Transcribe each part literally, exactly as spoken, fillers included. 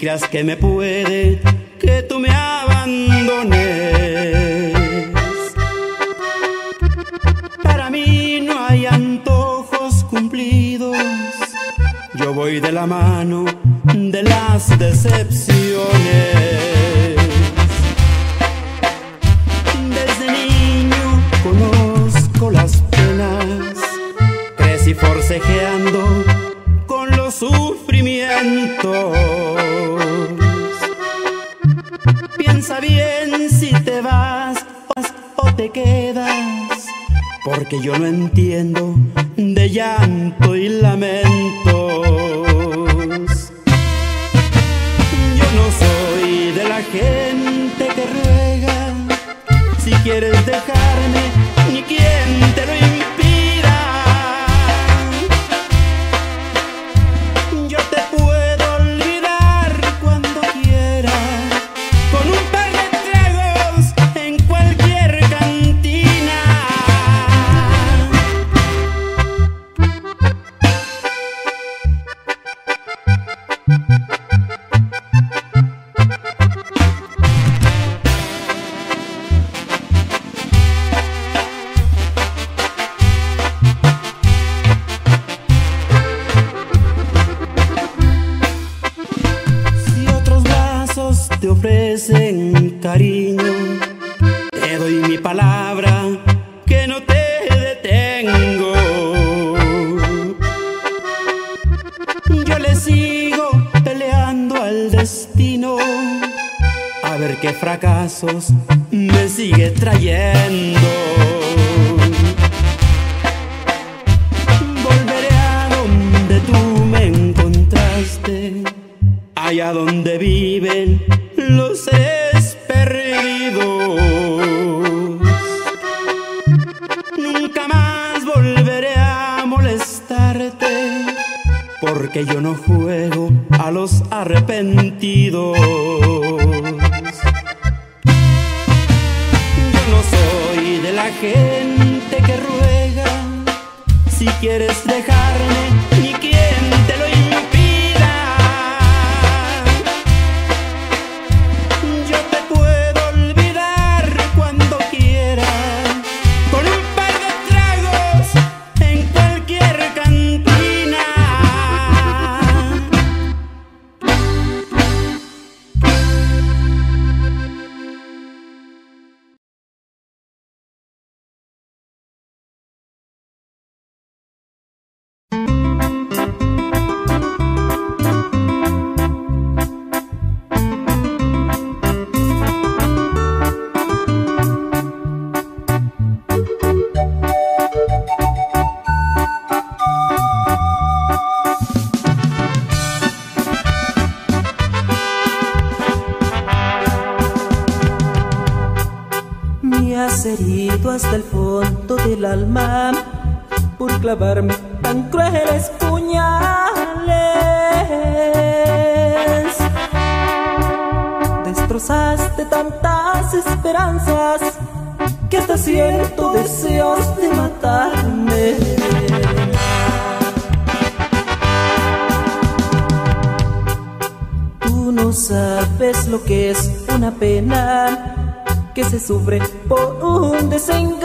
creas que me puede, que tú me abandones. Para mí no hay antojos cumplidos, yo voy de la mano de las decepciones. Desde niño conozco las penas, crecí forcejeando con los sufrimientos. Piensa bien si te vas, vas o te quedas, porque yo no entiendo de llanto y lamentos. Yo no soy de la gente que ruega, si quieres dejarme, ni quien te lo impida. Yo te puedo olvidar cuando quiera, con un par de tragos en cualquier cantina. Te ofrecen cariño, te doy mi palabra que no te detengo. Yo le sigo peleando al destino, a ver qué fracasos me sigue trayendo. Volveré a donde tú me encontraste, allá donde viven los seres perdidos. Nunca más volveré a molestarte, porque yo no juego a los arrepentidos. Yo no soy de la gente que ruega, si quieres dejarme, ni quien te lo impida. Herido hasta el fondo del alma por clavarme tan crueles puñales. Destrozaste tantas esperanzas que hasta siento deseos de matarme. Tú no sabes lo que es una pena que se sufre por un desengaño.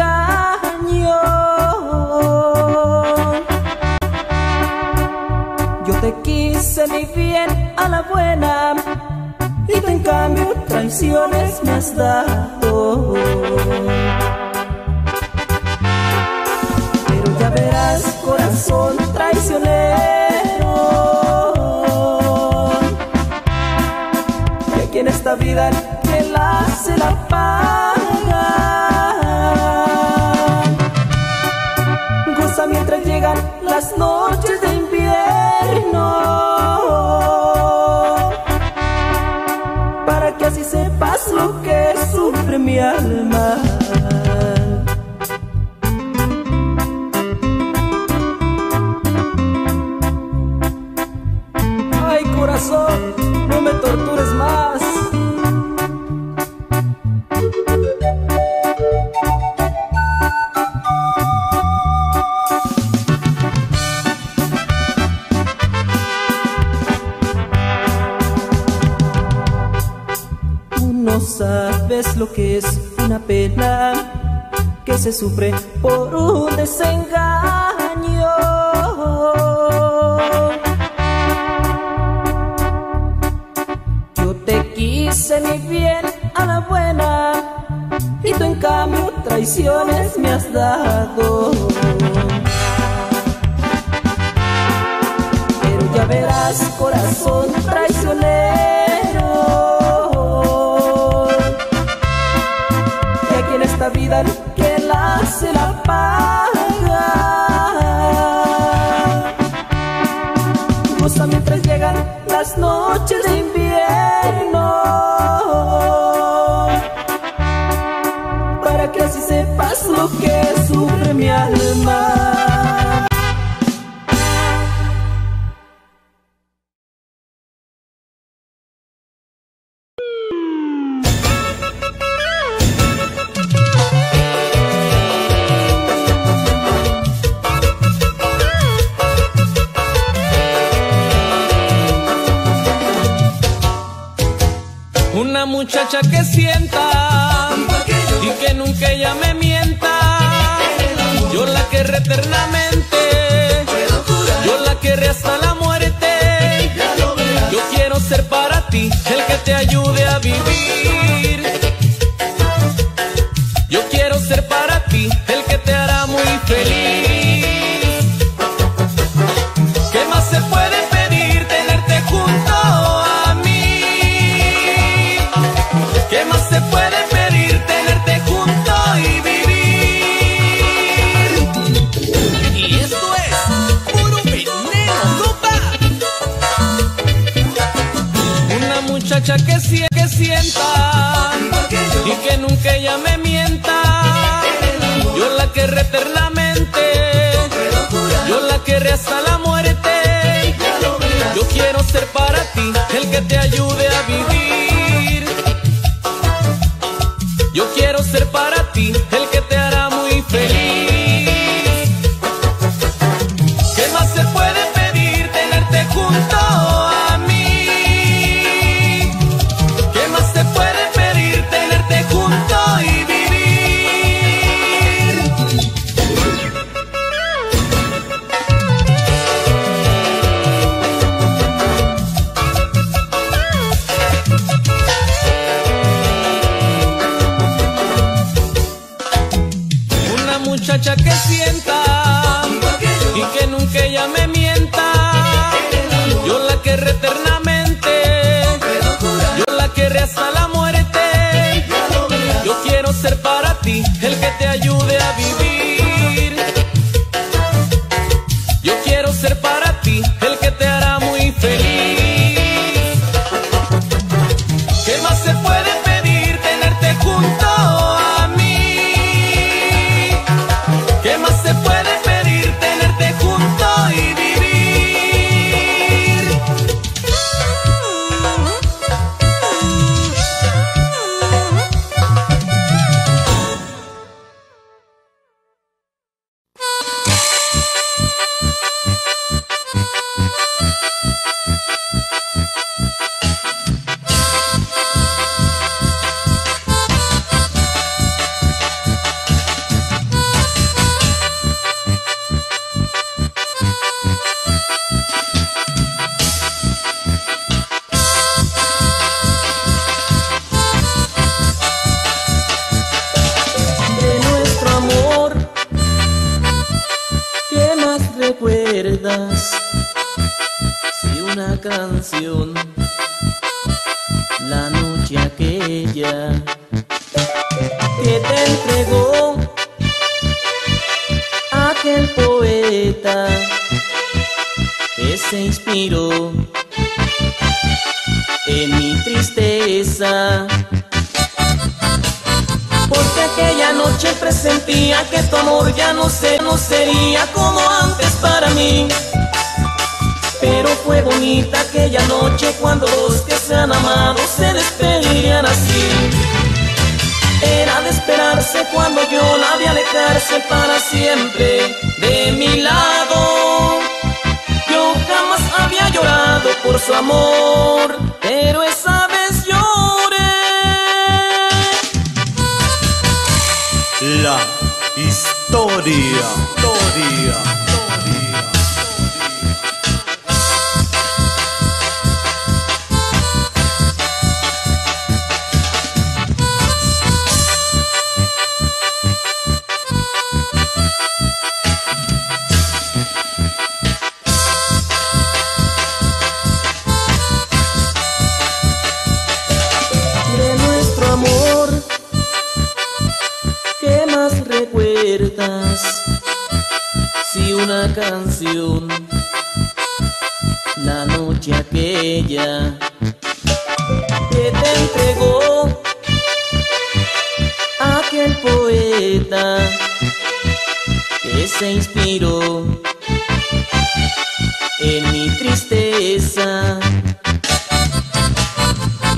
Yo te quise mi bien a la buena, y tú en cambio traiciones me has dado. Pero ya verás, corazón traicionero, que aquí en esta vida se la pagan. Goza mientras llegan las noches de invierno, para que así sepas lo que sufre mi alma. Ay, corazón, no me tortures más. que es una pena que se sufre por un desengaño. Yo te quise mi bien a la buena y tú en cambio traiciones me has dado. Pero ya verás, corazón traicionero, esta vida el que la se la paga. Goza mientras llegan las noches de invierno, para que así sepas lo que sufre mi alma. Muchacha que sienta y que nunca ella me mienta, yo la querré eternamente, yo la querré hasta la muerte. Yo quiero ser para ti el que te ayude a vivir, yo quiero ser para ti el que te hará muy feliz. ¿Qué más se puede pedir? Tenerte junto a mí. ¿Qué más se puede pedir? Tenerte junto y vivir. Y esto es puro veneno, compa. Una muchacha que sie- que sienta y que nunca ella me mienta, yo la querré eternamente, yo la querré hasta la muerte. Yo quiero ser para ti el que te ayude a vivir, yo quiero ser para ti el que te hará muy feliz. ¿Qué más se puede pedir? Tenerte junto a mí. ¿Qué más se puede pedir? Tenerte junto y que sienta y que nunca ella me mienta, yo la querré eternamente, yo la querré hasta la muerte. Yo quiero ser para ti el que te ayude a vivir, yo quiero ser para ti el que te hará muy feliz. ¿Qué más se puede pedir? Tenerte junto a mí. ¿Qué más se puede pedir? Tenerte junto y vivir. Si una canción, la noche aquella que te entregó aquel poeta que se inspiró en mi tristeza, porque aquella noche presentía que tu amor ya no se, no sería como antes para mí. Pero fue bonita aquella noche cuando los que se han amado se despedirían así. Era de esperarse cuando yo la vi alejarse para siempre de mi lado. Yo jamás había llorado por su amor, pero esa vez lloré. la historia. historia. Si una canción, la noche aquella que te entregó aquel poeta que se inspiró en mi tristeza,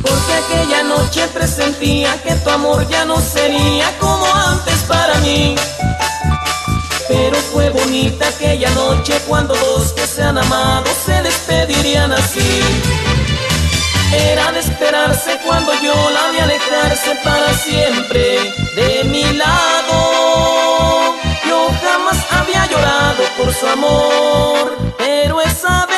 porque aquella noche presentía que tu amor ya no sería como antes para mí. Pero fue bonita aquella noche cuando dos que se han amado se despedirían así. Era de esperarse cuando yo la vi alejarse para siempre de mi lado. Yo jamás había llorado por su amor, pero esa vez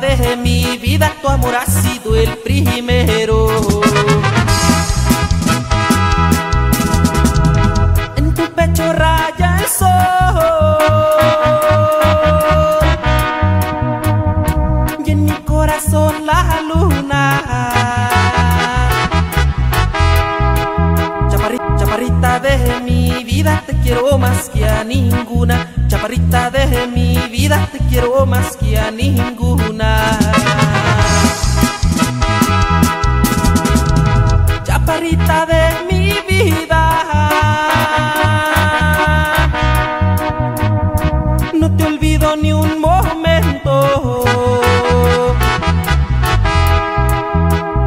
de mi vida, tu amor ha sido el primero. En tu pecho raya el sol y en mi corazón la luna. Chaparrita, chaparrita de mi vida, te quiero más que a ninguna. Chaparrita de mi vida, te quiero más que a ninguna. Chaparrita de mi vida, no te olvido ni un momento.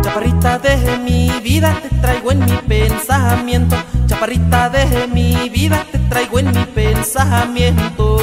Chaparrita de mi vida, te traigo en mi pensamiento. Chaparrita de mi vida, te traigo en mi pensamiento.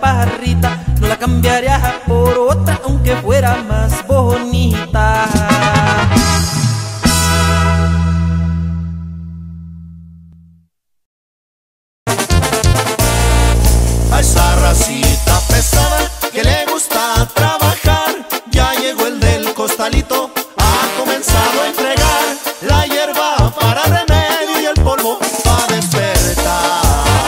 Para remedio y el polvo va a despertar.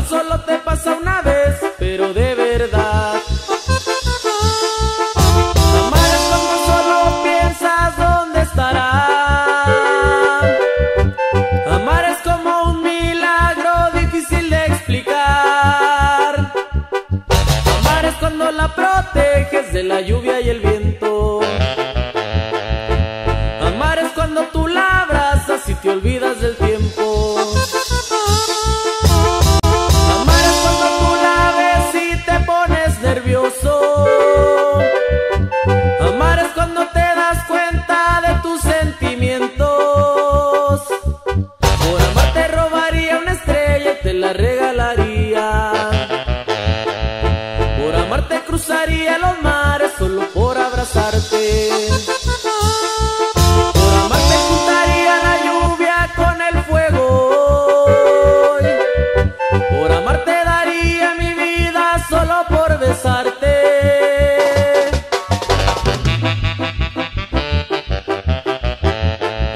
amor solo te pasa una vez, pero de verdad. Amar es cuando solo piensas dónde estará. Amar es como un milagro difícil de explicar. Amar es cuando la proteges de la lluvia y el viento. Amar es cuando tú la abrazas y te olvidas del tiempo. Cruzaría los mares solo por abrazarte. Por amarte juntaría la lluvia con el fuego. Por amarte daría mi vida solo por besarte.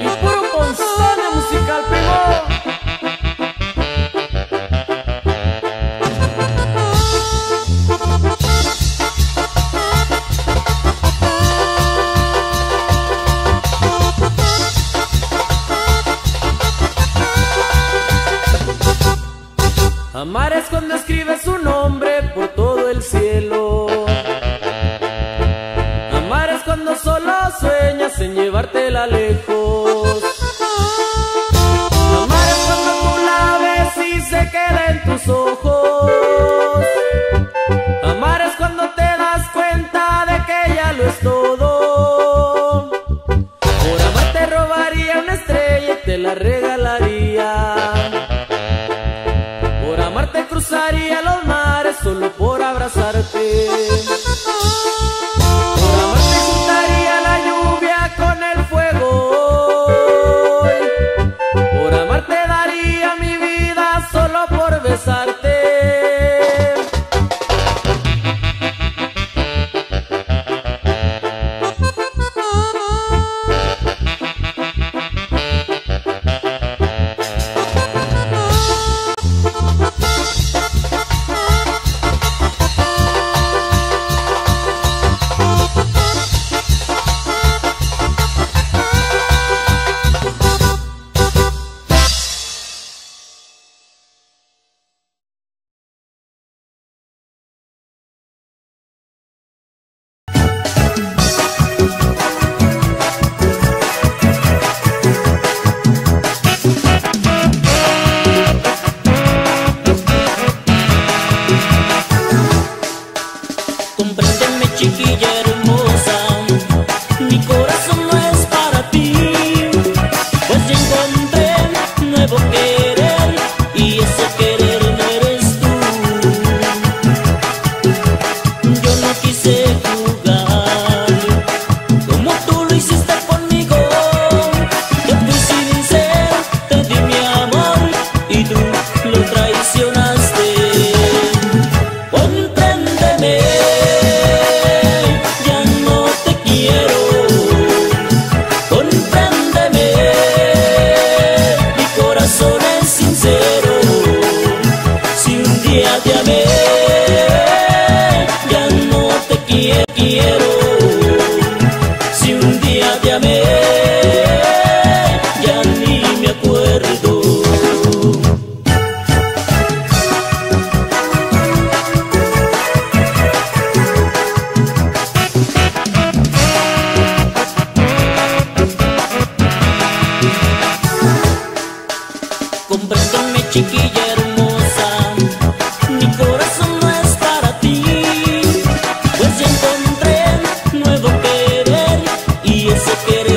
Y puro ponzoña musical pegó. Amar es cuando escribes su nombre por todo el cielo. Amar es cuando solo sueñas en llevártela lejos. Amar es cuando tú la ves y se queda en tus ojos. Amar es cuando te das cuenta de que ya lo es todo. Por amar te robaría una estrella y te la regalaría. Cruzaría los mares solo por abrazarte. Por amarte juntaría la lluvia con el fuego. Por amarte daría mi vida solo por besarte.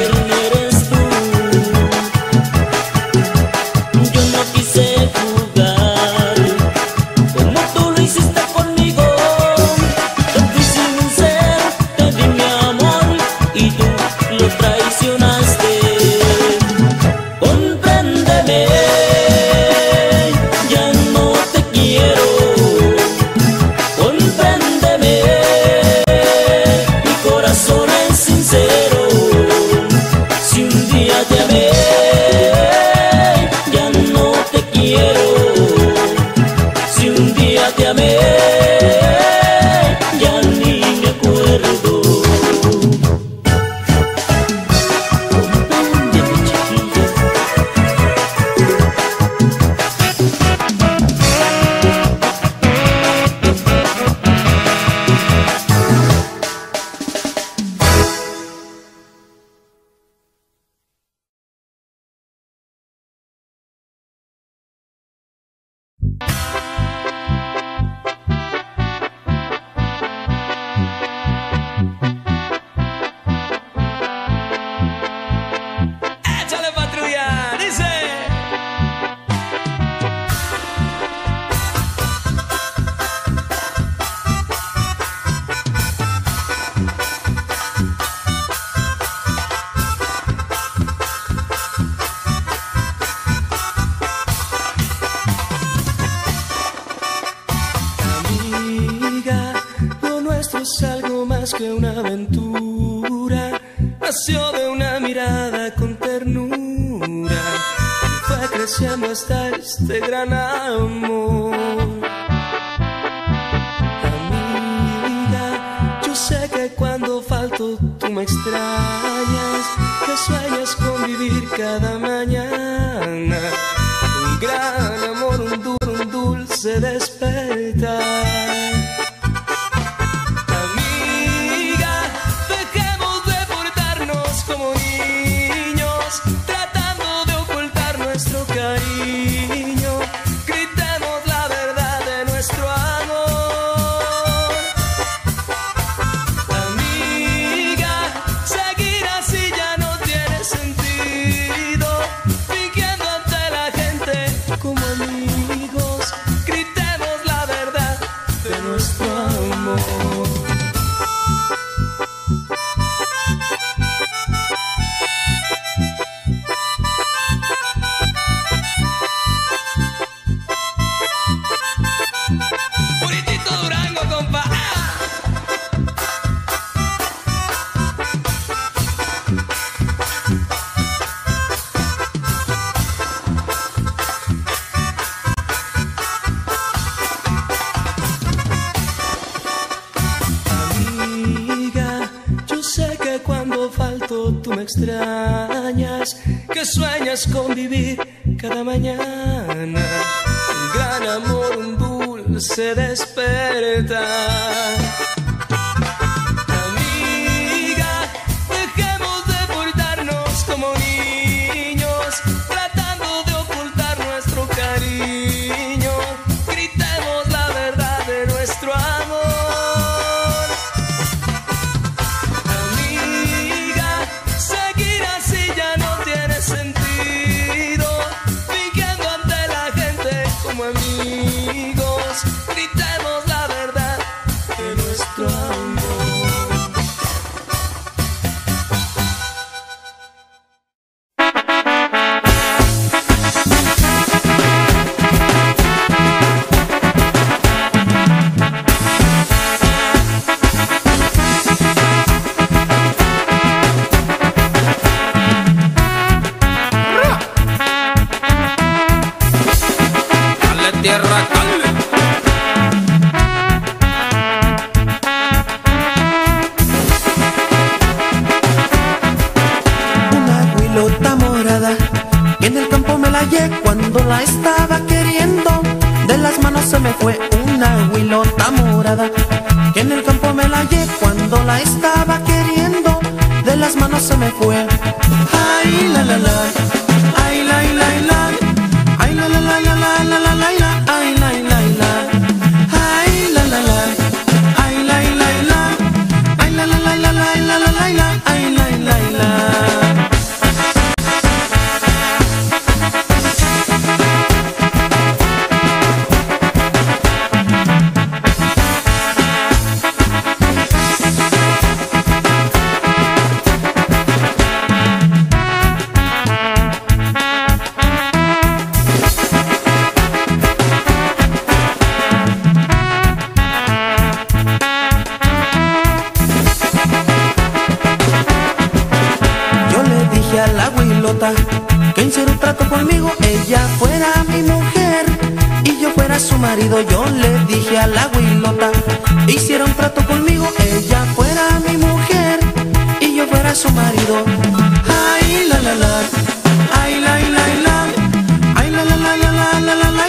Quiero nunca te amé, ya ni me acuerdo. Acompáñame, chiquilla. Que una aventura nació de una mirada con ternura, fue creciendo hasta este gran amor. Amiga, yo sé que cuando falto tú me extrañas, que sueñas con vivir cada mañana un gran amor, un duro, un dulce despertar. Extrañas, que sueñas con vivir cada mañana un gran amor, un dulce despertar. Amiga, dejemos de portarnos como niños, tratando de ocultar nuestro cariño, gritemos la verdad de nuestro amor. Que en serio trato conmigo, ella fuera mi mujer y yo fuera su marido yo le dije a la abuelota, hiciera un trato conmigo, ella fuera mi mujer y yo fuera su marido. Ay la la la, ay la la la, ay la la la la la la la la.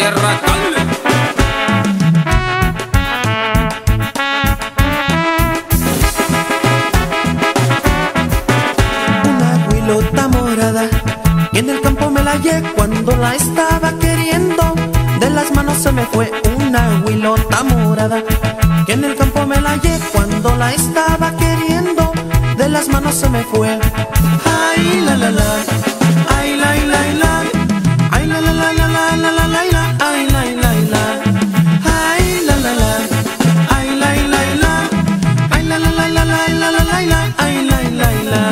tierra caliente. Una guilota morada que en el campo me la hallé cuando la estaba queriendo. De las manos se me fue una guilota morada que en el campo me la hallé cuando la estaba queriendo. De las manos se me fue. Ay, la, la, la. Ay, la, la, la. Ay, la, la, la, la, la, la, la, la, la. Ay, la, la, la. Ay, la, la, la. Ay, la, la, la. Ay, la, la, la, la, la, la, la, la, la. Ay, la, la, la.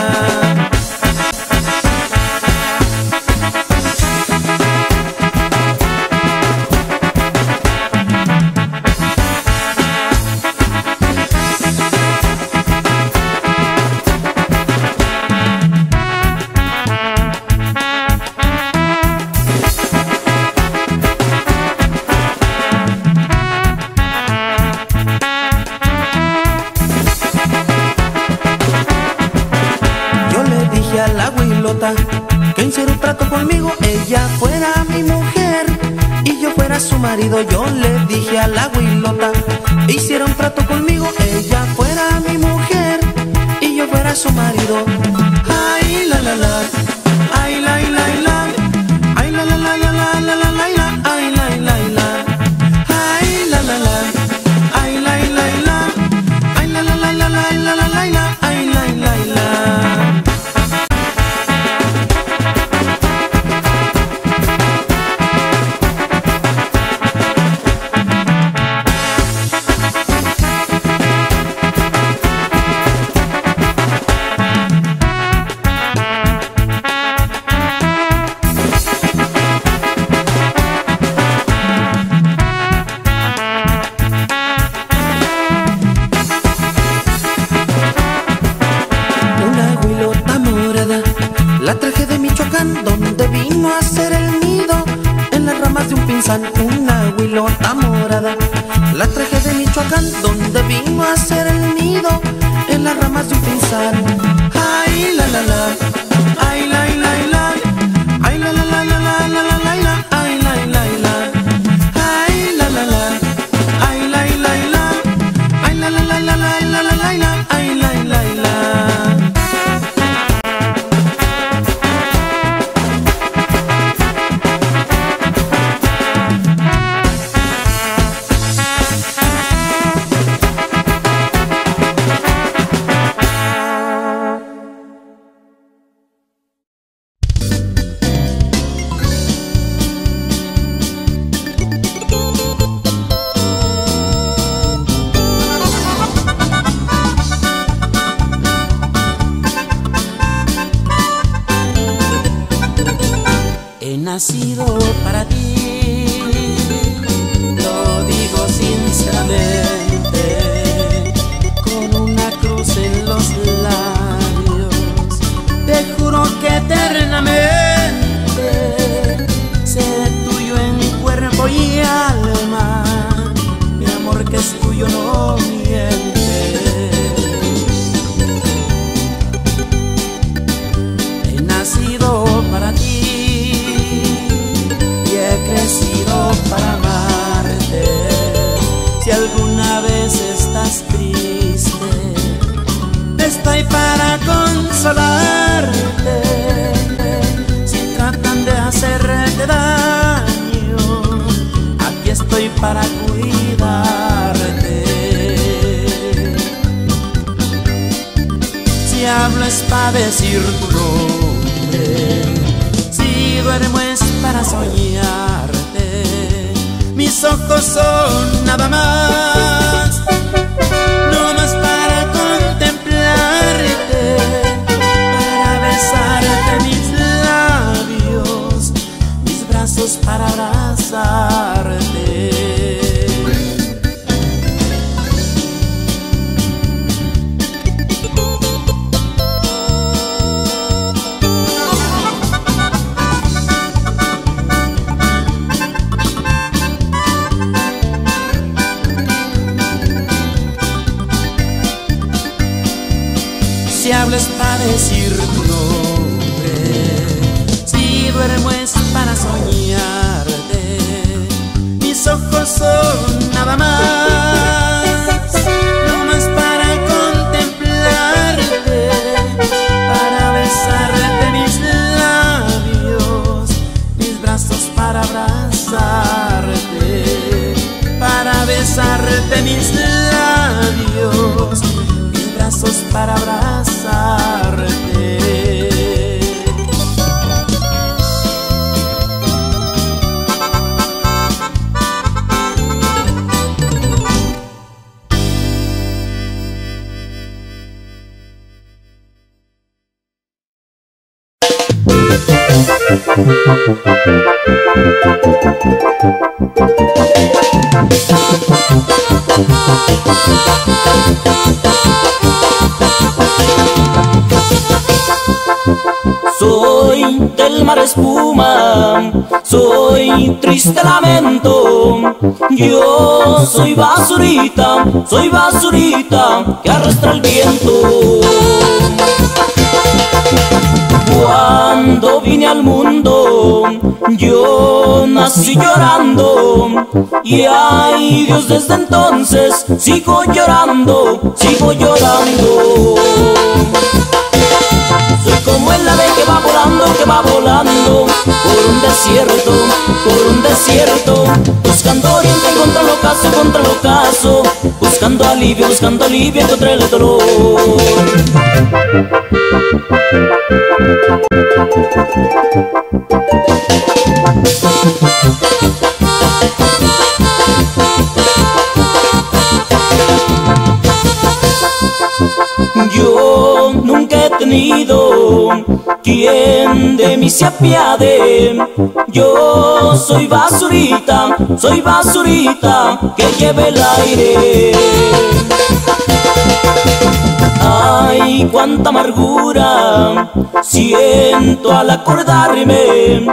La guilota que hiciera un trato conmigo, ella fuera mi mujer y yo fuera su marido. Yo le dije a la guilota que hiciera un trato conmigo, ella fuera mi mujer y yo fuera su marido. Ay, la, la, la. Ay, la, la, la. Ay, la, la, la, la, la, la, la, la. Ay, la, la, la. Ay, la, la, la. Ay, la, la, la. Ay, la, la, la, la, la, la, la, la. Ay, la, la, la. La traje de Michoacán, donde vino a hacer el nido en las ramas de un pinzán, una guilota morada. La traje de Michoacán, donde vino a hacer el nido en las ramas de un pinzán. Ay, la, la, la. Ay, la, la, la. Ay, la, la, la, la, la, la, la, la. Ay, la, la, la. Ay, la, la, la. Ay, la, la, la. Ay, la, la, la, la, la, la, la. Ay, la, la, la. Nacido para ti, lo digo sinceramente, con una cruz en los labios, te juro que eternamente seré tuyo en mi cuerpo y alma, mi amor que es tuyo no miente. Para amarte, si alguna vez estás triste, estoy para consolarte. Si tratan de hacerte daño, aquí estoy para cuidarte. Si hablo es para decir tu nombre, si duermo es para soñar. Mis ojos son nada más, no más para contemplarte, para besarte mis labios, mis brazos para abrazarte. Soy del mar espuma, soy triste lamento. Yo soy basurita, soy basurita que arrastra el viento. Cuando vine al mundo, yo nací llorando, y ay Dios, desde entonces sigo llorando, sigo llorando. Soy como el ave que va volando, que va volando por un desierto, por un desierto, buscando oriente contra el ocaso, contra el ocaso, buscando alivio, buscando alivio contra el dolor. Yo nunca he tenido quien de mí se apiade. Yo soy basurita, soy basurita que lleva el aire. Ay, cuánta amargura siento al acordarme.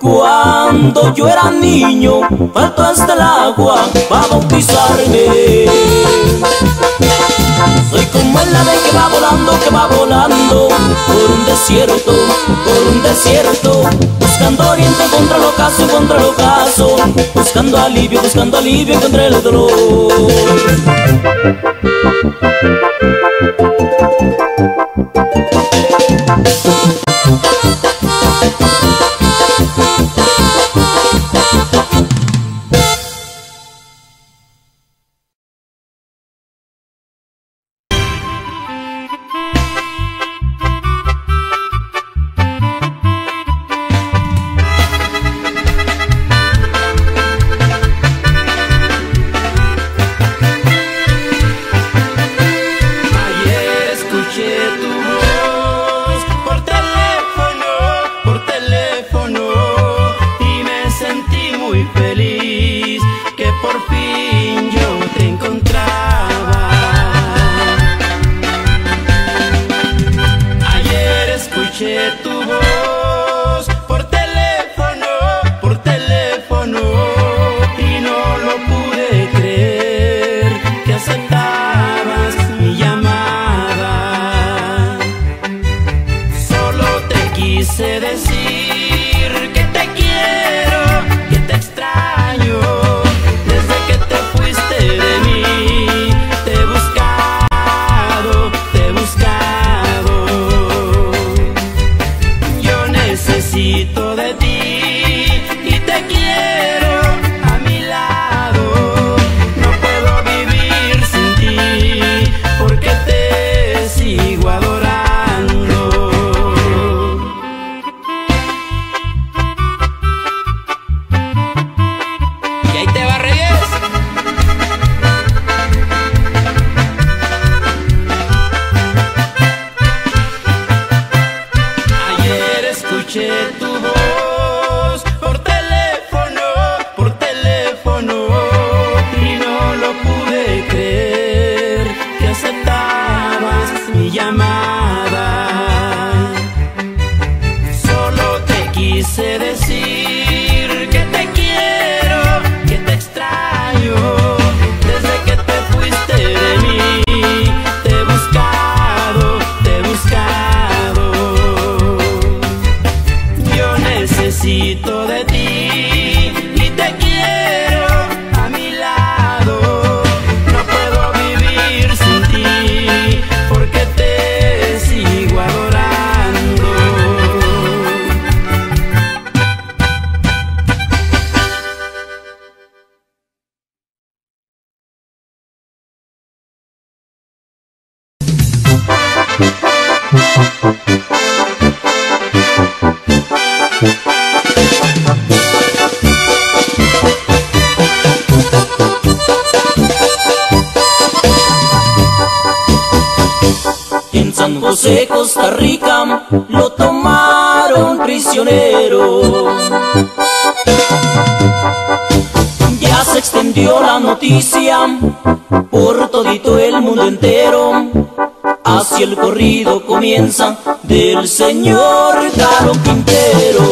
Cuando yo era niño, faltó hasta el agua para bautizarme. Soy como el ave que va volando, que va volando por un desierto, por un desierto, buscando oriente contra el ocaso, contra el ocaso, buscando alivio, buscando alivio contra el dolor. En San José, Costa Rica, lo tomaron prisionero. Ya se extendió la noticia por todito el mundo entero, así el corrido comienza del señor Caro Quintero.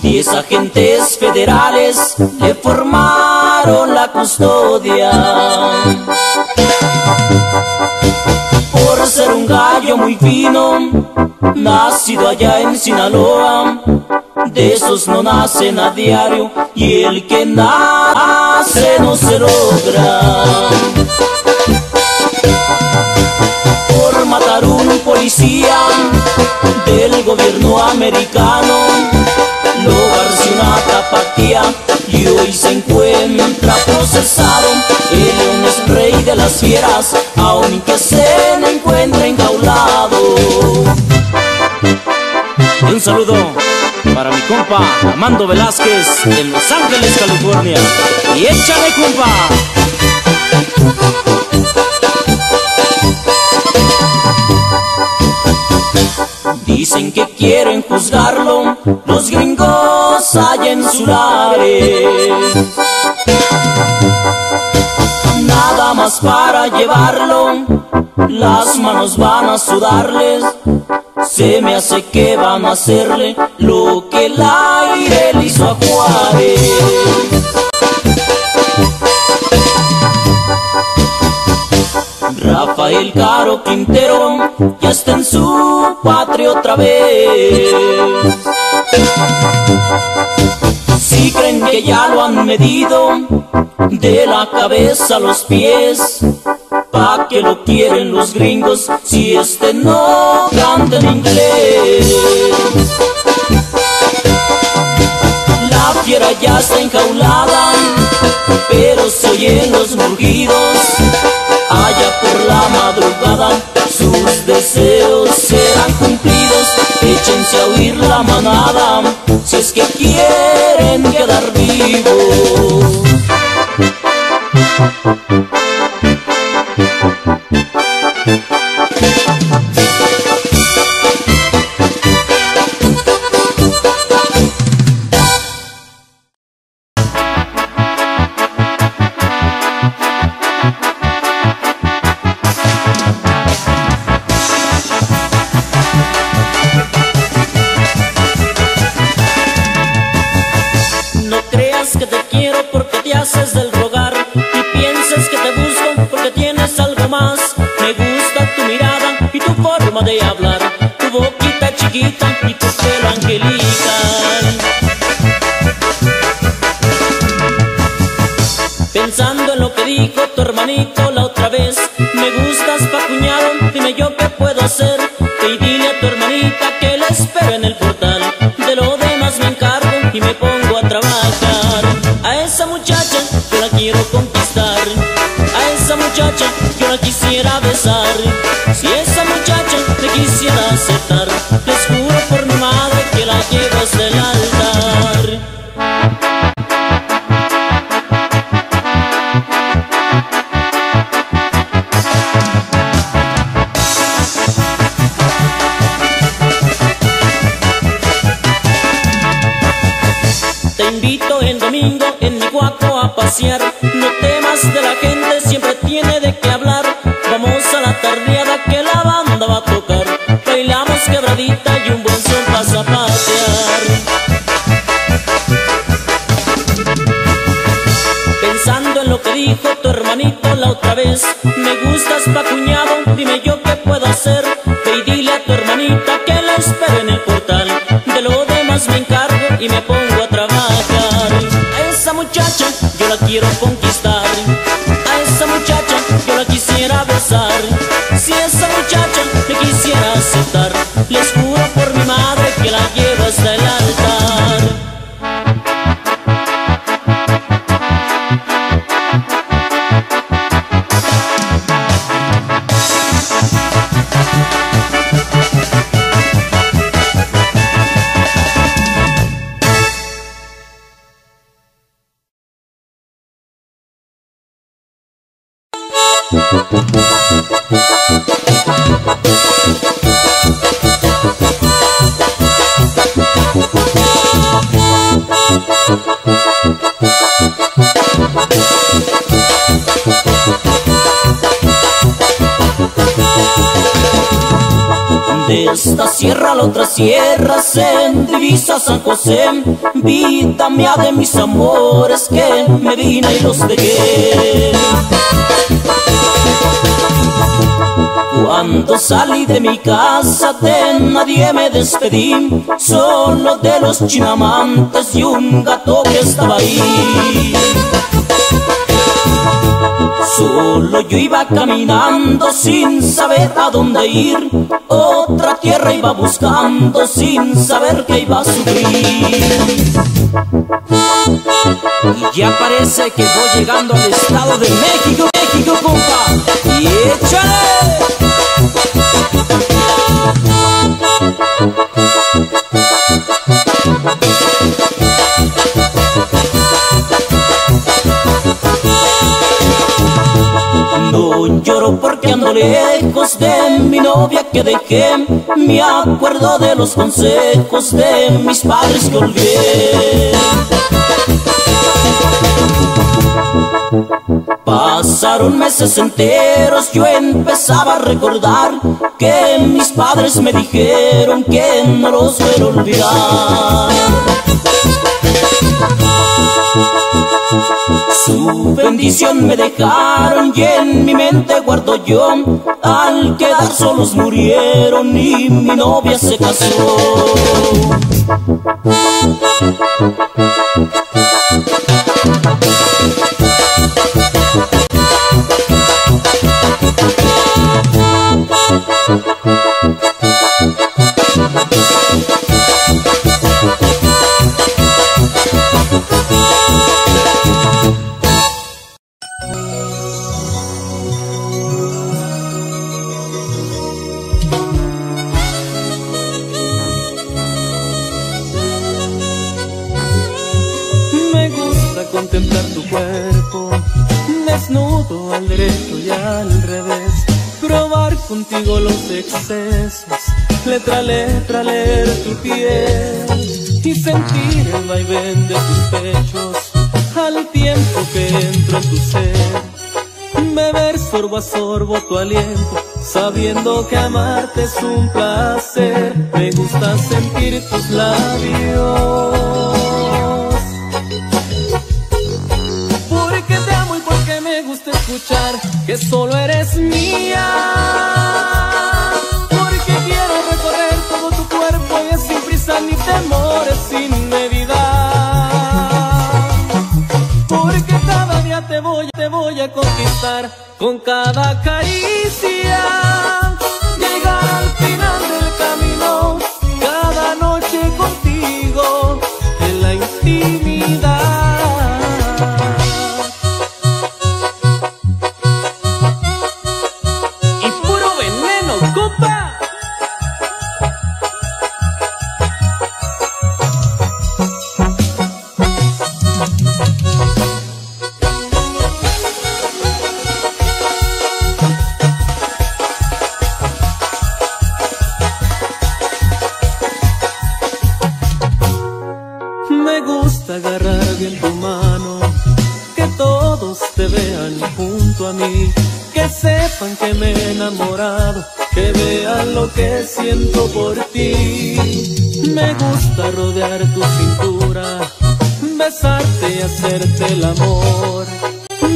Diez agentes federales le formaron la custodia por ser un gallo muy fino, nacido allá en Sinaloa. De esos no nacen a diario, y el que nace no se logra. Por matar un policía del gobierno americano, lo garció una tapatía y hoy se encuentra procesado. El león es rey de las fieras, aunque se le encuentra enjaulado. Y un saludo para mi compa Armando Velázquez en Los Ángeles, California. Y échale, compa. Dicen que quieren juzgarlo los gringos allá en Sulares, nada más para llevarlo las manos van a sudarles. Se me hace que van a hacerle lo que el aire le hizo a Juárez. Rafael Caro Quintero ya está en su patria otra vez. Si creen que ya lo han medido de la cabeza a los pies, pa' que lo quieren los gringos si este no canta en inglés. La fiera ya está enjaulada, pero se oyen los murgidos. Allá por la madrugada sus deseos serán cumplidos. Échense a oír la manada si es que quieren quedar vivos. Thank you. De esta sierra a la otra sierra se divisa San José. Vítame de mis amores que me vine y los dejé. Cuando salí de mi casa de nadie me despedí, solo de los chinamantes y un gato que estaba ahí. Solo yo iba caminando sin saber a dónde ir, otra tierra iba buscando sin saber que iba a sufrir. Y ya parece que voy llegando al estado de México, México, compa, y échale. No lloro porque ando lejos de mi novia que dejé, me acuerdo de los consejos de mis padres que olvidé. Pasaron meses enteros, yo empezaba a recordar que mis padres me dijeron que no los suelo olvidar. Su bendición me dejaron y en mi mente guardo yo, al quedar solos murieron y mi novia se casó. Contigo los excesos, letra a letra leer tu piel y sentir el vaivén de tus pechos al tiempo que entro en tu ser. Beber sorbo a sorbo tu aliento, sabiendo que amarte es un placer. Me gusta sentir tus labios, porque te amo y porque me gusta escuchar que solo eres mía. Ni temores sin medida, porque cada día te voy, te voy a conquistar con cada caricia. Llegar al final del camino, cada noche contigo en la intimidad. Y puro veneno, compa. Que me he enamorado, que vean lo que siento por ti. Me gusta rodear tu cintura, besarte y hacerte el amor,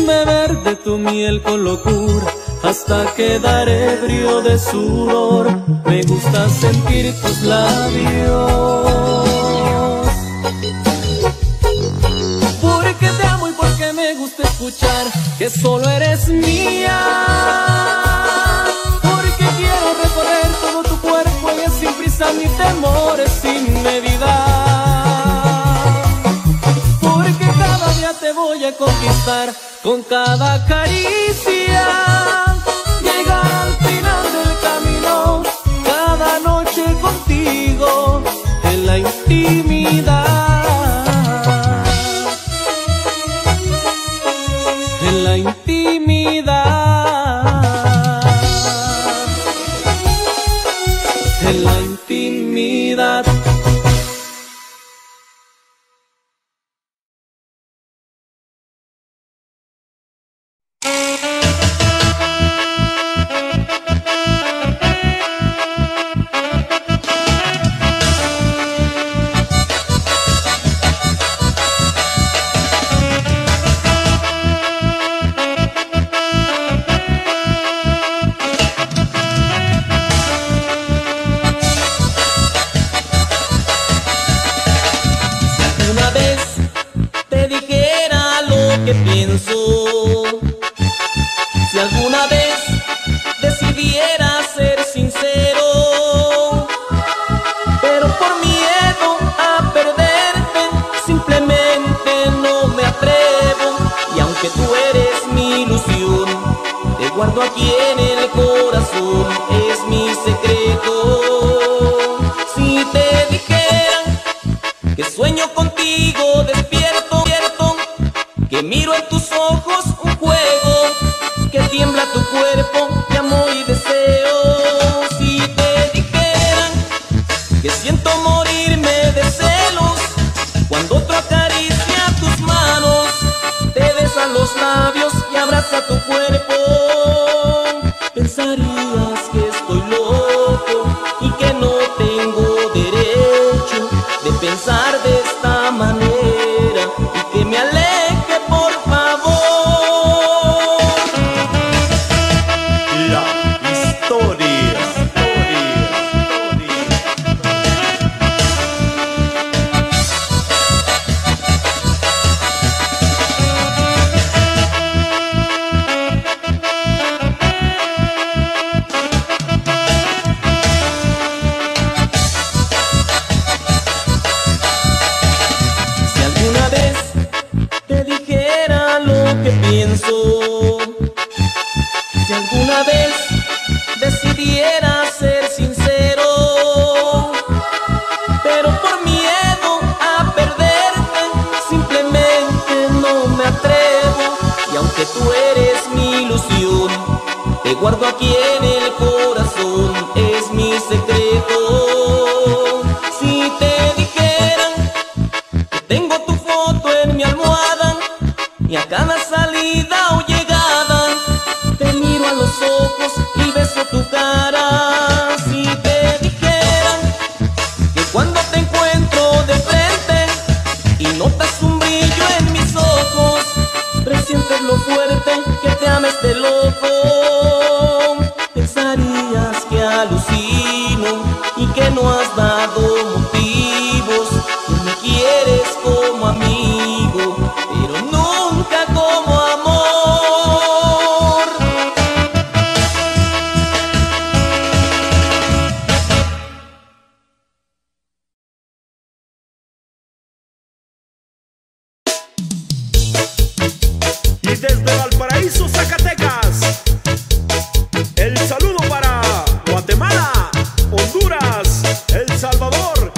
beber de tu miel con locura hasta quedar ebrio de sudor. Me gusta sentir tus labios, porque te amo y porque me gusta escuchar que solo eres mía. Ni temores sin medida, porque cada día te voy a conquistar con cada caricia. Llegar al final del camino, cada noche contigo en la intimidad, en la intimidad, en la intimidad. guardo aquí en el corazón, es mi secreto. Si te dijeran que sueño contigo despierto, despierto, que miro en tus ojos un juego, que tiembla tu cuerpo de amor y deseo. Si te dijeran que siento morirme de celos cuando otro acaricia tus manos, te besan los labios y abraza tu cuerpo, pensarías que estoy loco y que no tengo derecho de pensar de esta manera, y que me aleje, por favor. La historia, si alguna vez decidiera ser sincero, pero por miedo a perderte simplemente no me atrevo, y aunque tú eres mi ilusión, te guardo aquí en el corazón, es mi secreto. Si te dijeran que tengo tu foto en mi almohada y a cada salida o llegada te miro a los ojos y beso tu cara. Si te dijeran que cuando te encuentro de frente y notas un brillo en mis ojos, presientes lo fuerte que te ama este loco, pensarías que alucino y que no has dado motivos, que me quieres como amigo, pero nunca como amor. Y desde Valparaíso, Zacatecas, el saludo para Guatemala, Honduras, El Salvador.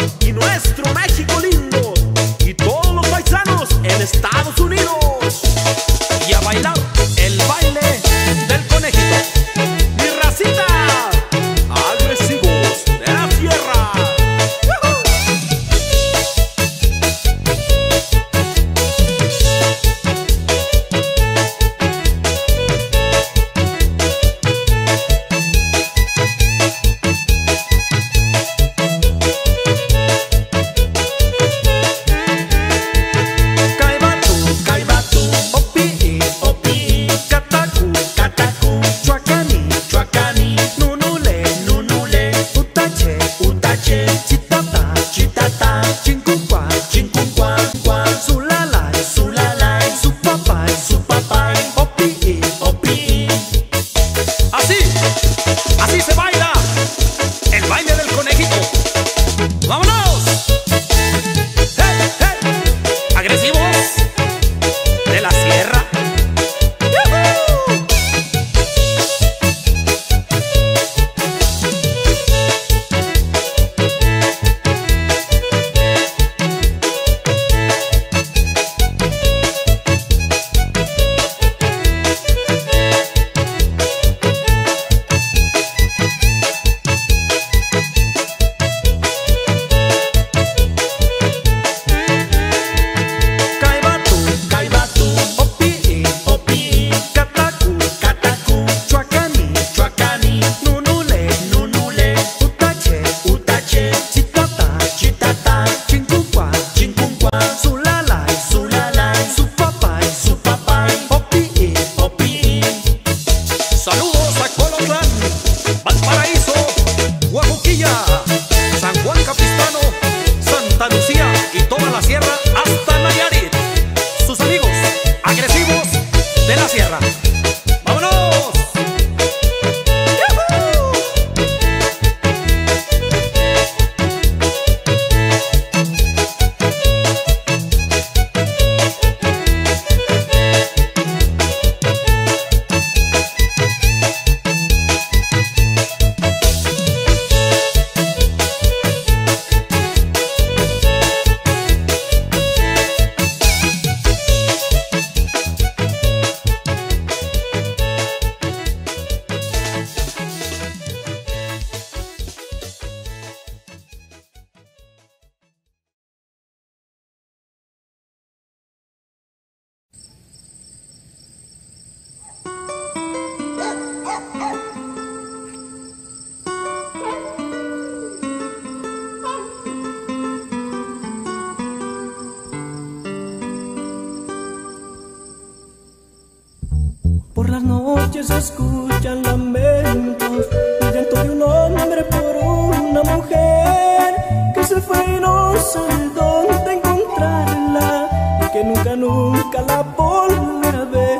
Por las noches se escuchan lamentos, el llanto de un hombre por una mujer que se fue y no sabe dónde encontrarla, y que nunca, nunca la volverá a ver.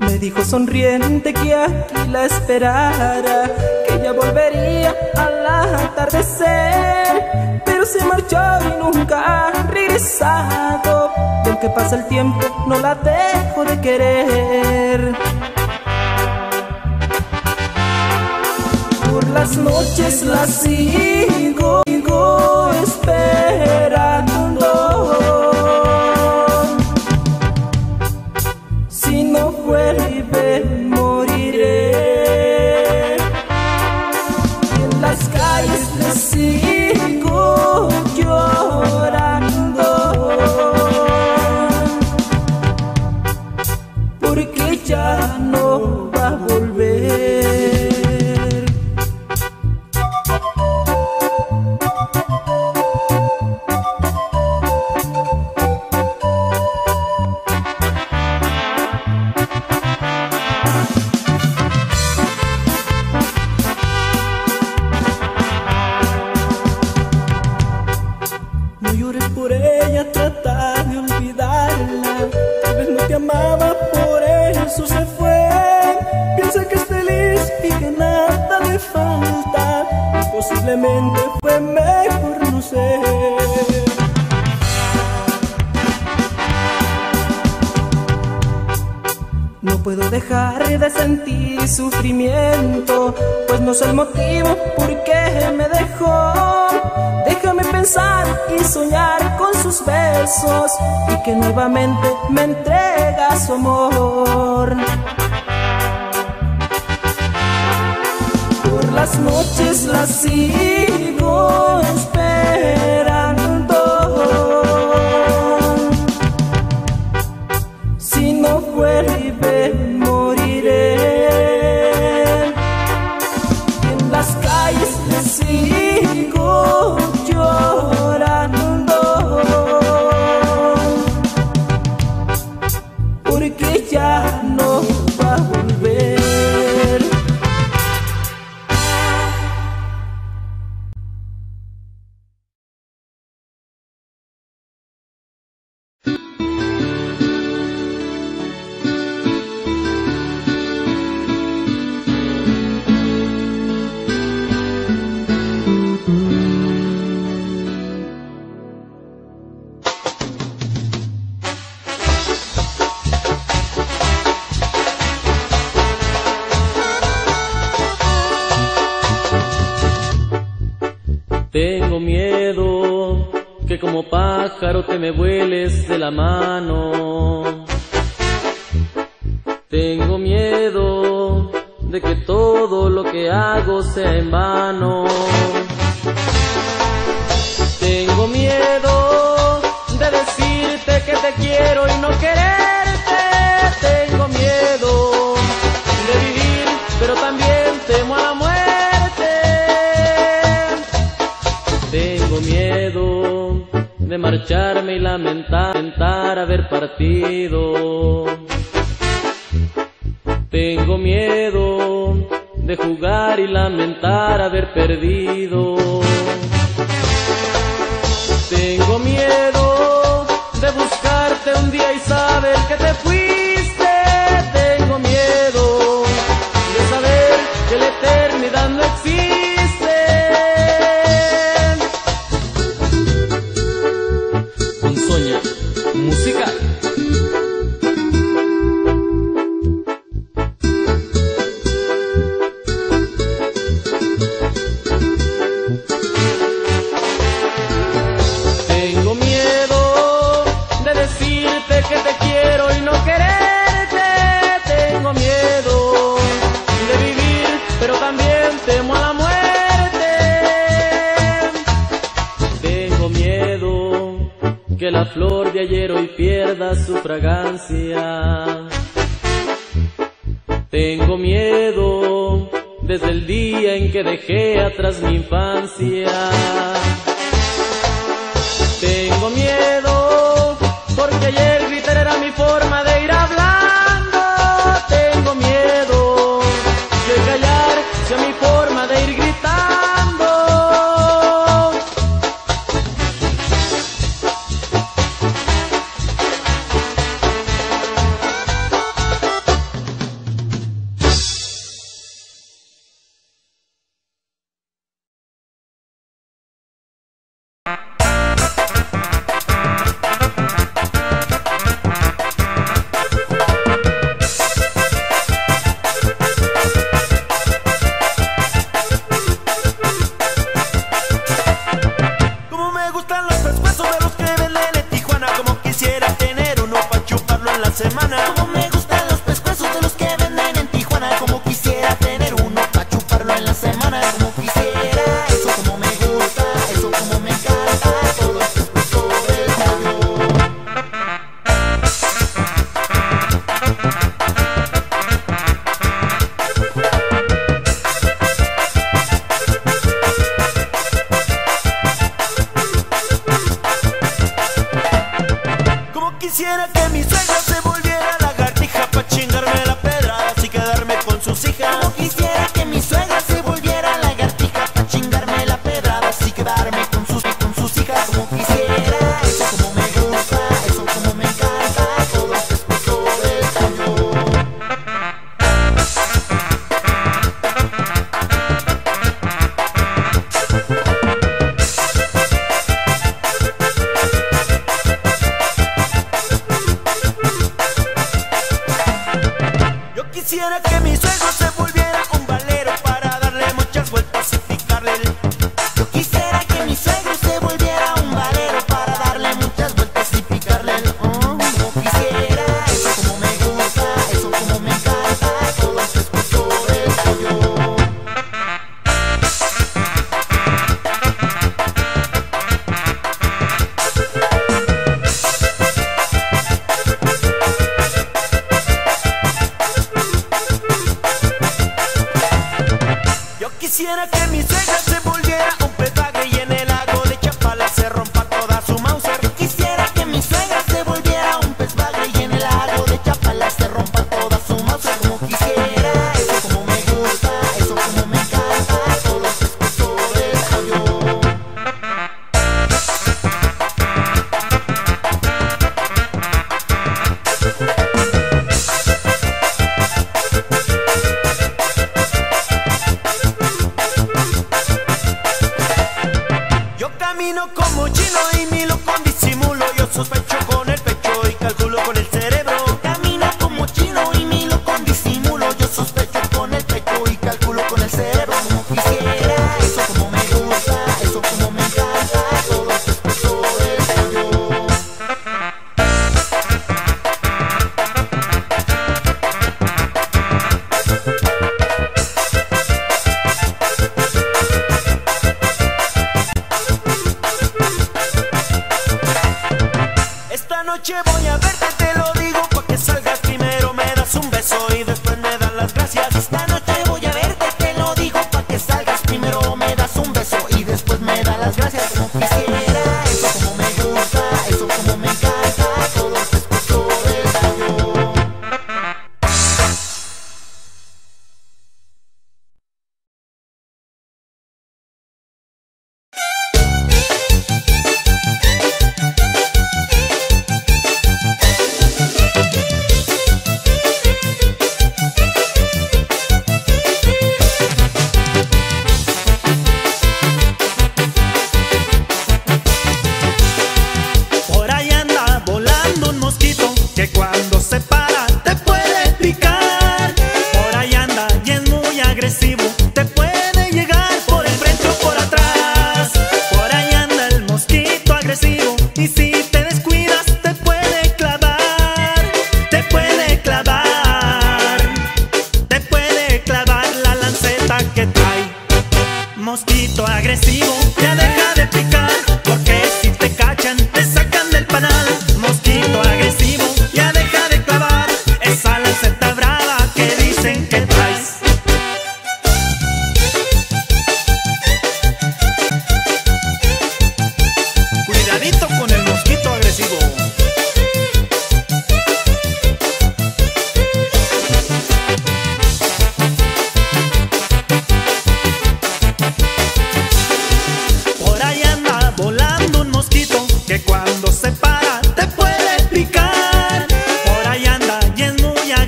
Me dijo sonriente que aquí la esperara, que ella volvería al atardecer, pero se marchó y nunca ha regresado, y aunque pasa el tiempo no la dejo de querer. Por las noches la sigo, sigo esperando, si no vuelve moriré, y en las calles la sigo llorando, porque ya no va a volver. Posiblemente fue mejor no ser. No puedo dejar de sentir sufrimiento, pues no sé el motivo por qué me dejó. Déjame pensar y soñar con sus besos, y que nuevamente me entrega su amor. Las noches la sigo esperando, si no vuelve moriré, y en las calles la sigo llorando, porque ya no va a volver. Pájaro, te me vueles de la mano. Tengo miedo de que todo lo que hago sea en vano. Tengo miedo de decirte que te quiero y no quererte. Tengo miedo de vivir, pero también temo a la muerte. Tengo miedo de marcharme y lamentar haber partido. Tengo miedo de jugar y lamentar haber perdido. Tengo miedo de buscarte un día y saber que te fuiste. Tengo miedo de saber que la eternidad no existe. La flor de ayer hoy pierda su fragancia. Tengo miedo desde el día en que dejé atrás mi infancia. Tengo miedo. Ahora mi forma de ir hablando, tengo miedo que el callar sea mi forma de ir gritando.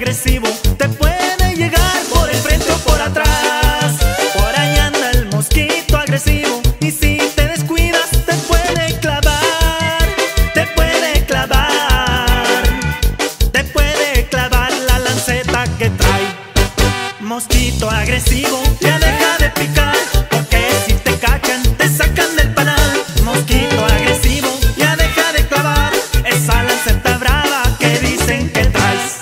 agresivo te puede llegar por el frente o por atrás. Por ahí anda el mosquito agresivo y si te descuidas te puede clavar, te puede clavar, te puede clavar la lanceta que trae. Mosquito agresivo, ya deja de picar, porque si te cachan te sacan del panal. Mosquito agresivo, ya deja de clavar esa lanceta brava que dicen que traes.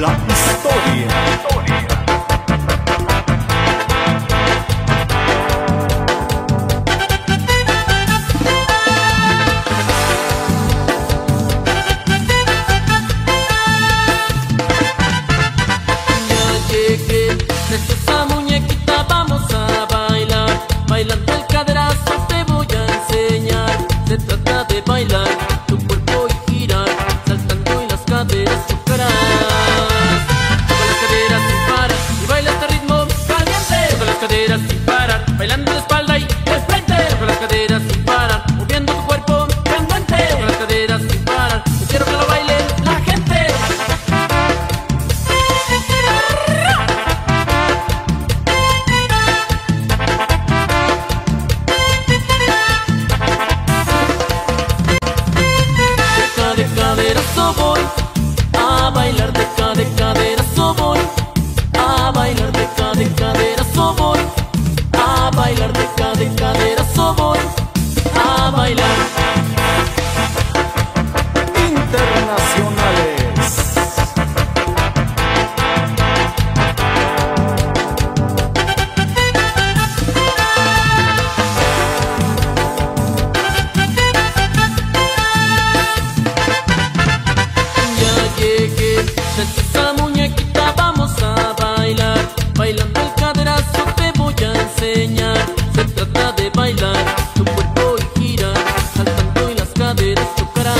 La historia. Ya llegué, preciosa muñequita, vamos a bailar. Bailando el caderazo te voy a enseñar. Se trata de bailar tu cuerpo y girar, saltando y las caderas chocarán. Sin parar, bailando de espalda y de frente, con las caderas sin parar, moviendo tu cuerpo candente, con las caderas sin parar, yo quiero que lo baile la gente. Deca de caderazo voy a bailar, deca de caderazo voy a bailar, deca de caderazo voy a bailar, deca de caderazo voy a bailar. Internacionales. Ya llegué, preciosa muñequita, vamos a bailar. Bailando el caderazo te voy a enseñar. Se trata de bailar tu cuerpo y girar, saltando y las caderas chocarás.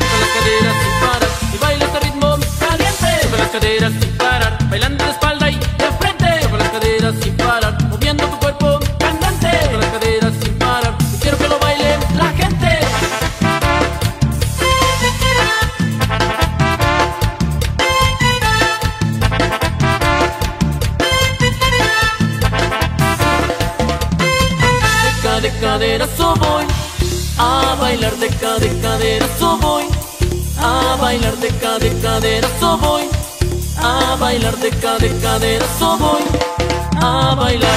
Con las caderas sin parar y baila este ritmo caliente. Con las caderas sin parar, bailando de espalda y de frente. Con las caderas sin parar, moviendo tu cuerpo candente. Con las caderas sin parar, yo quiero que lo baile la gente. Deca de caderazo voy a bailar, deca de caderazo voy a bailar, deca de caderazo voy a bailar, deca de caderazo voy a bailar.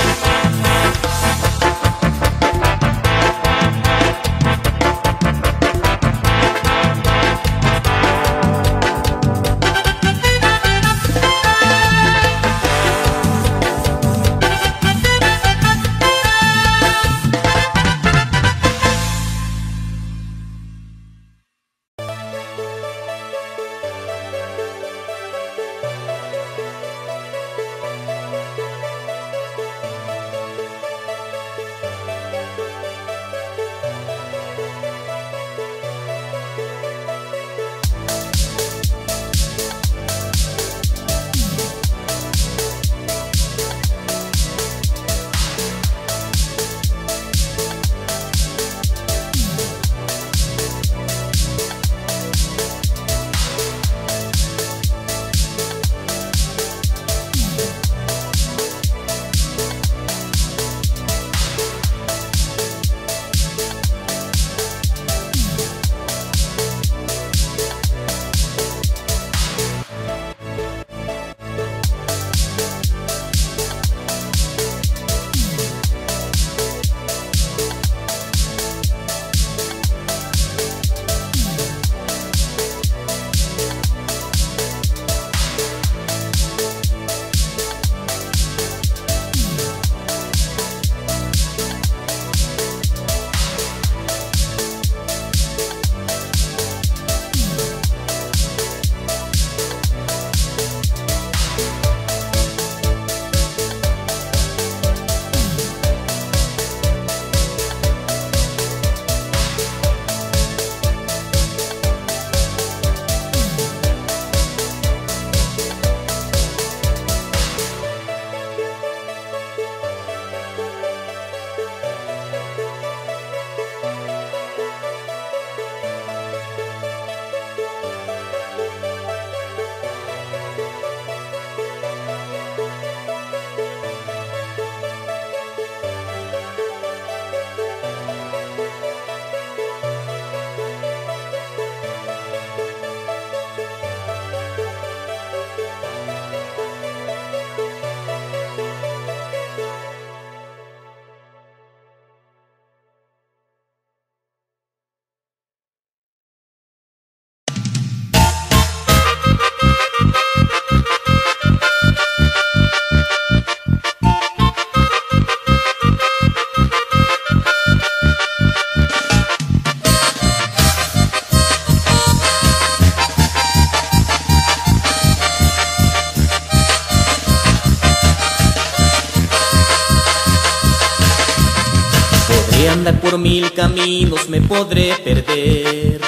andar por mil caminos me podré perder.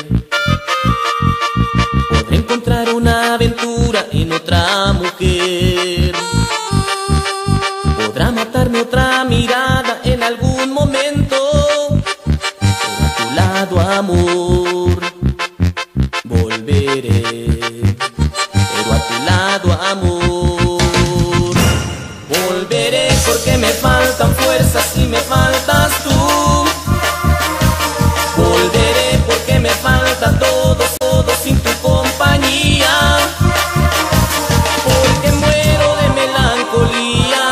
Podré encontrar una aventura en otra mujer. Podrá matarme otra mirada en algún momento. Pero a tu lado, amor, volveré. Pero a tu lado, amor, volveré, porque me faltan fuerzas y me faltas tú. Volveré porque me falta todo, todo sin tu compañía. Porque muero de melancolía,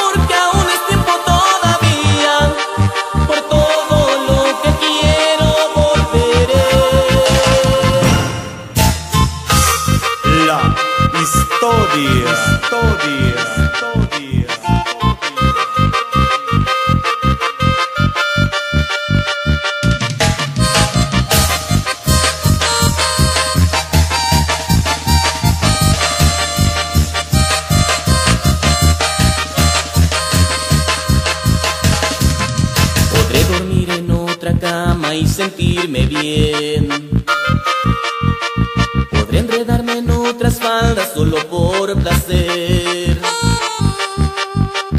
porque aún es tiempo todavía. Por todo lo que quiero volveré. La historia, historia. Y sentirme bien. Podré enredarme en otras faldas solo por placer.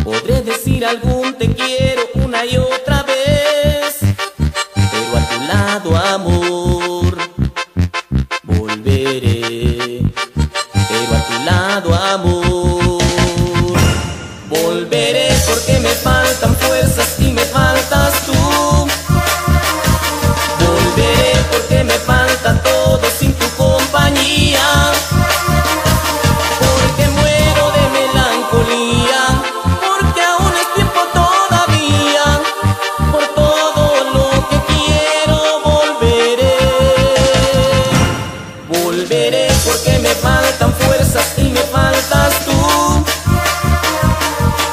Podré decir algún te quiero una y otra vez. Pero a tu lado, amor, volveré. Pero a tu lado, amor, volveré, porque me faltan fuerzas y me faltas tú. Porque me faltan fuerzas y me faltas tú.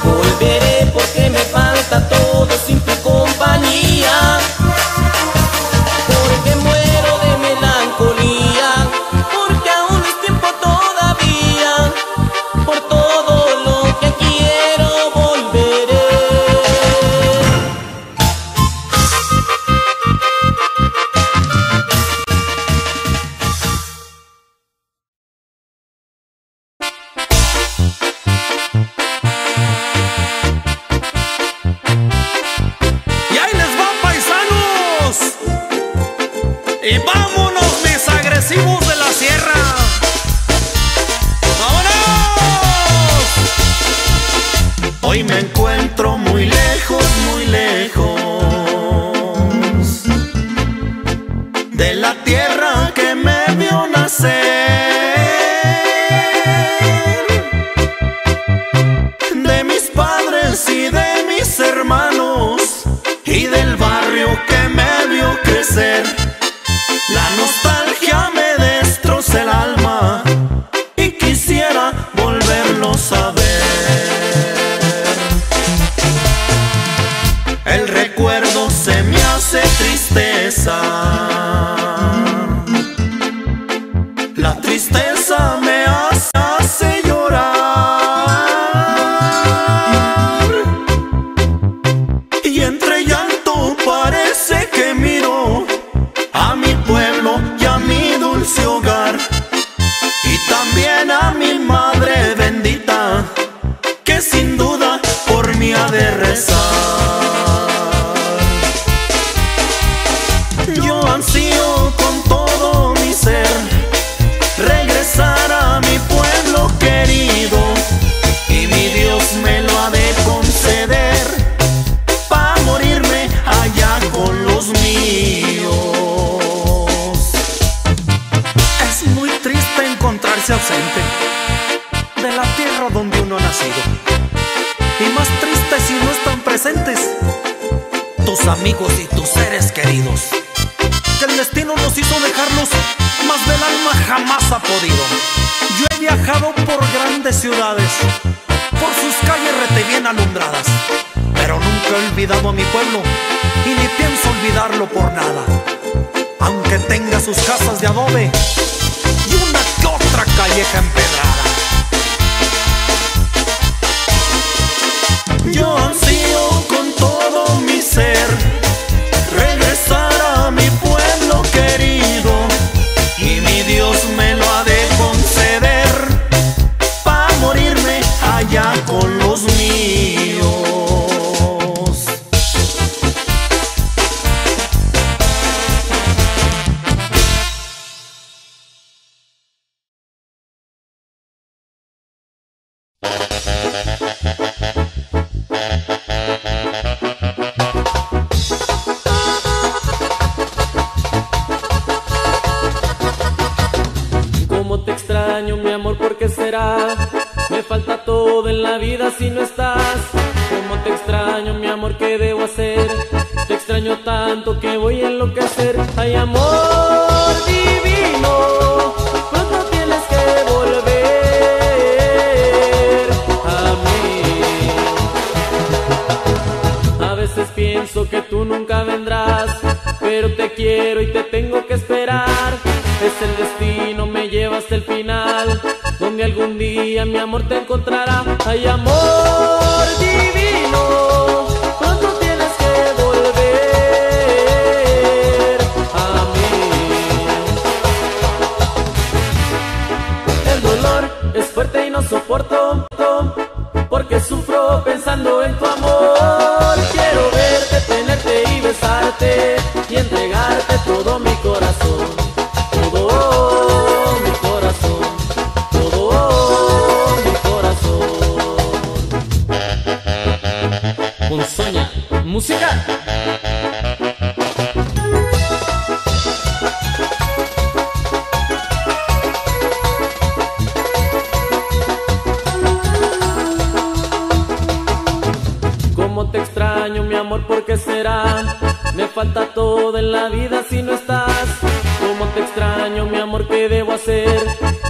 Volveré porque me falta todo sin tu compañía. Porque muero de melancolía, porque aún es tiempo todavía. Por todo lo que quiero volveré. Y vámonos, mis agresivos de la sierra. ¡Vámonos! Hoy me encuentro muy lejos, muy lejos de la tierra que me vio nacer, de mis padres y de mis hermanos, y del barrio que me vio crecer. La nostalgia me destroza el alma y quisiera volverlos a ver. El recuerdo se me hace tristeza, la tristeza me hace, hace llorar, y entre llanto parece que miro a mi pueblo y a mi dulce hogar, y también a mi madre bendita, que sin duda por mí ha de rezar. Yo ansío con todo mi ser regresar a mi pueblo querido, y mi Dios me lo ha de conceder pa' morirme allá con los míos. Ausente de la tierra donde uno ha nacido, y más triste si no están presentes tus amigos y tus seres queridos, que el destino nos hizo dejarlos, mas del alma jamás ha podido. Yo he viajado por grandes ciudades, por sus calles rete bien alumbradas, pero nunca he olvidado a mi pueblo y ni pienso olvidarlo por nada. Aunque tenga sus casas de adobe y una que otra calleja empedrada, yo ansío con todo mi ser Cómo te extraño, mi amor, ¿por qué será? Me falta todo en la vida si no estás. Cómo te extraño, mi amor, ¿qué debo hacer? Te extraño tanto que voy a enloquecer. Ay, amor divino, pienso que tú nunca vendrás, pero te quiero y te tengo que esperar. Es el destino, me lleva hasta el final, donde algún día mi amor te encontrará. Ay, amor divino, pronto tienes que volver a mí. El dolor es fuerte y no soporto, porque sufro pensando en tu amor. Quiero verte, tenerte y besarte, y entregarte todo mi corazón, todo mi corazón, todo mi corazón. Con Soña, música. Me falta todo en la vida si no estás. Cómo te extraño, mi amor, ¿qué debo hacer?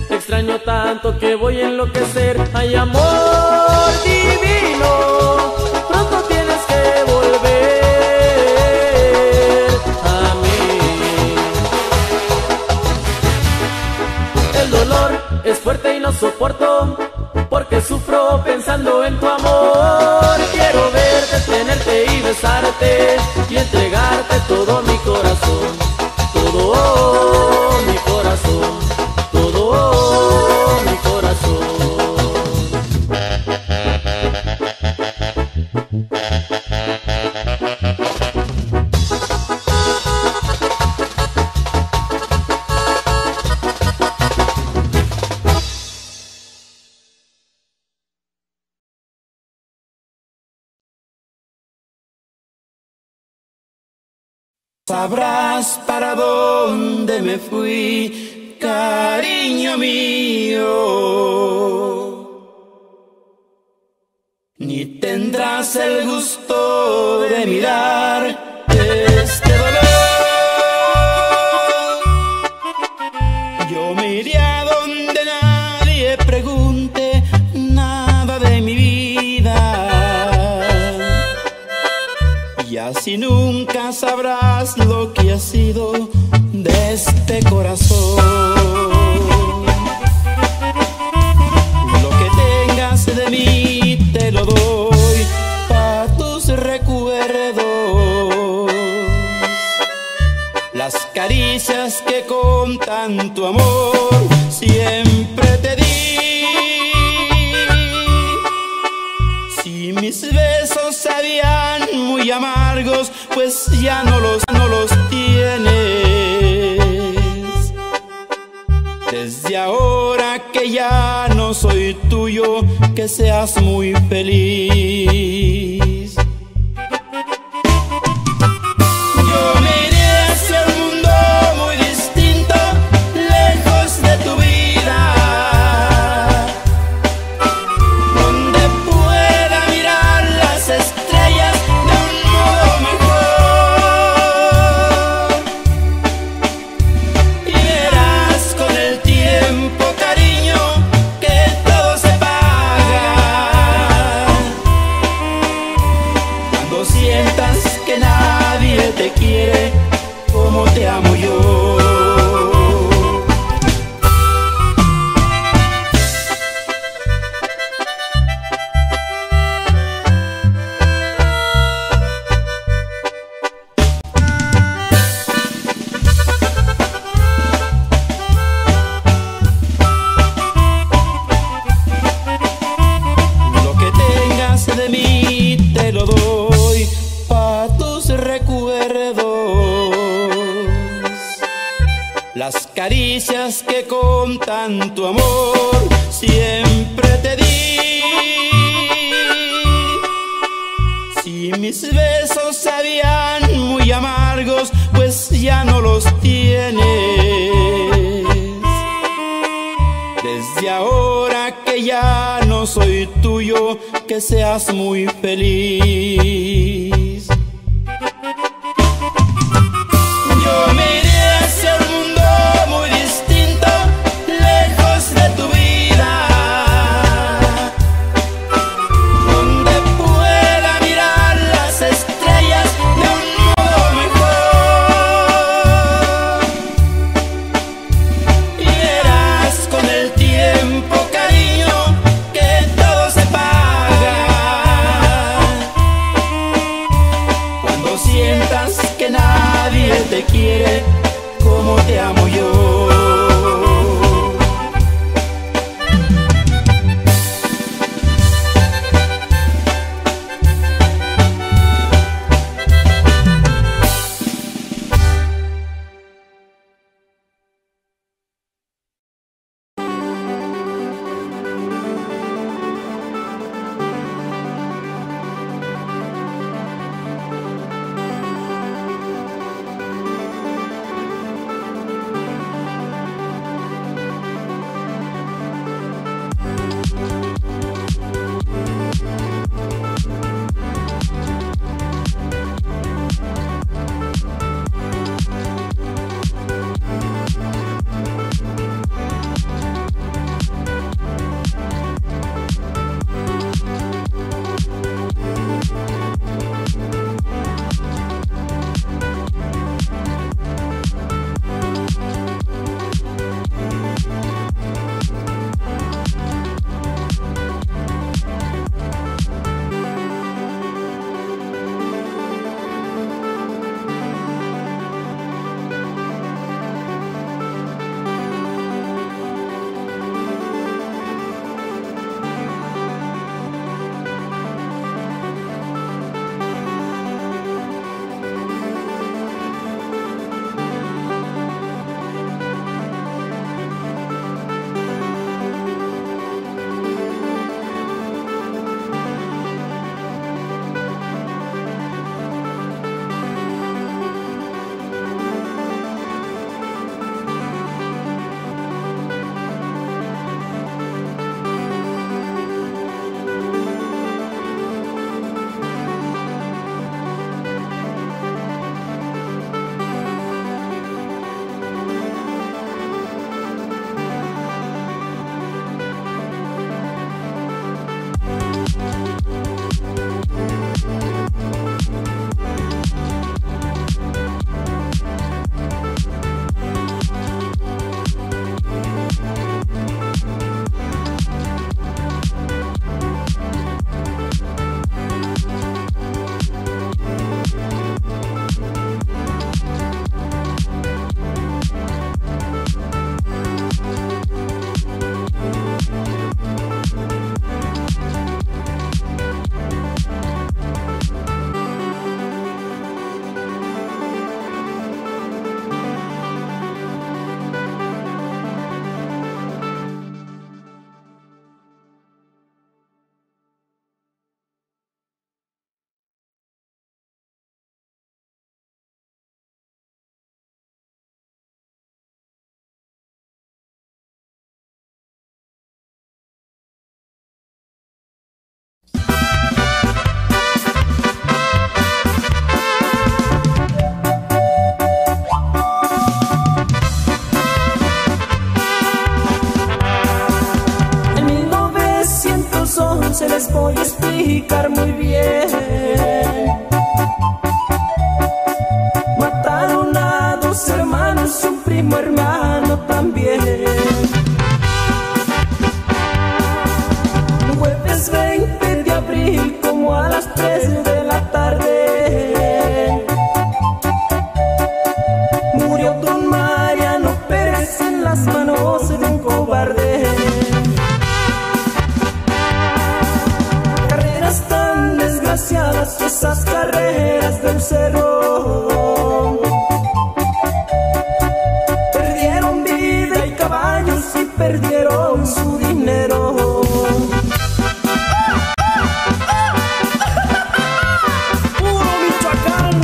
Te extraño tanto que voy a enloquecer. Ay, amor divino, pronto tienes que volver a mí. El dolor es fuerte y no soporto, porque sufro pensando en tu amor. Quiero verte, tenerte y besarte, y entregarte todo mi corazón, todo mi corazón, todo mi corazón. Sabrás para dónde me fui, cariño mío, ni tendrás el gusto de mirar este dolor. Yo me iré a donde nadie pregunte nada de mi vida, y así nunca sabrás lo que ha sido de este corazón. Lo que tengas de mí te lo doy para tus recuerdos, las caricias que con tanto amor siempre te di. Si mis besos sabían muy amargos, pues ya no los, no los tienes. Desde ahora que ya no soy tuyo, que seas muy feliz. Yo me iré hacia un mundo muy distinto, lejos de tu vida, donde pueda mirar las estrellas de un modo mejor. Caricias que con tanto amor siempre te di. Si mis besos sabían muy amargos, pues ya no los tienes. Desde ahora que ya no soy tuyo, que seas muy feliz. Yo me iré hacia un mundo muy distinto, lejos de tu vida, donde pueda mirar las estrellas de un modo mejor. Y verás con el tiempo, cariño, que todo se paga. Cuando sientas que nadie te quiere como te amo yo. Se les voy a explicar muy bien. Mataron a dos hermanos, un primo hermano también. Jueves veinte de abril, como a las tres de la tarde, murió don Mariano Pérez en las manos de un cobarde. Esas carreras del cerro perdieron vida y caballos y perdieron su dinero. ¡Puro Michoacán!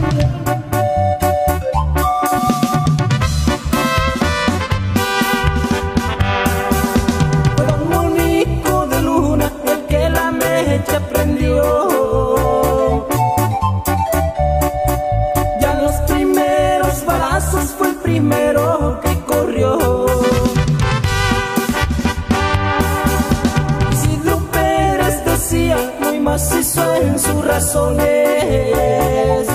nos hizo en sus razones.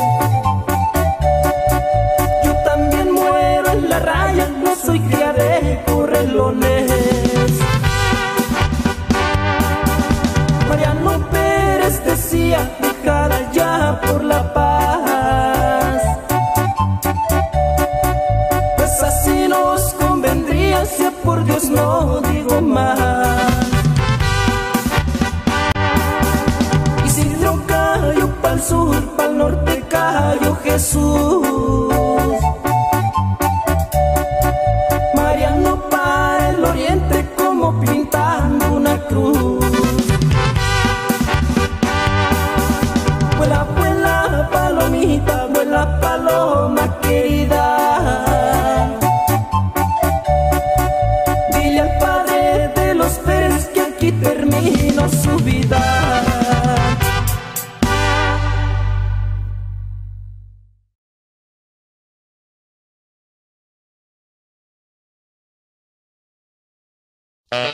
Yo también muero en la raya, no soy cría de correlones. Mariano Pérez decía, dejada ya por la paz, pues así nos convendría, si por Dios no digo más. Pa'l sur, pa'l norte cayó Jesús, Mariano para el oriente como pintando una cruz. Vuela, vuela palomita, vuela paloma querida, dile al padre de los Pérez que aquí terminó su vida. Audio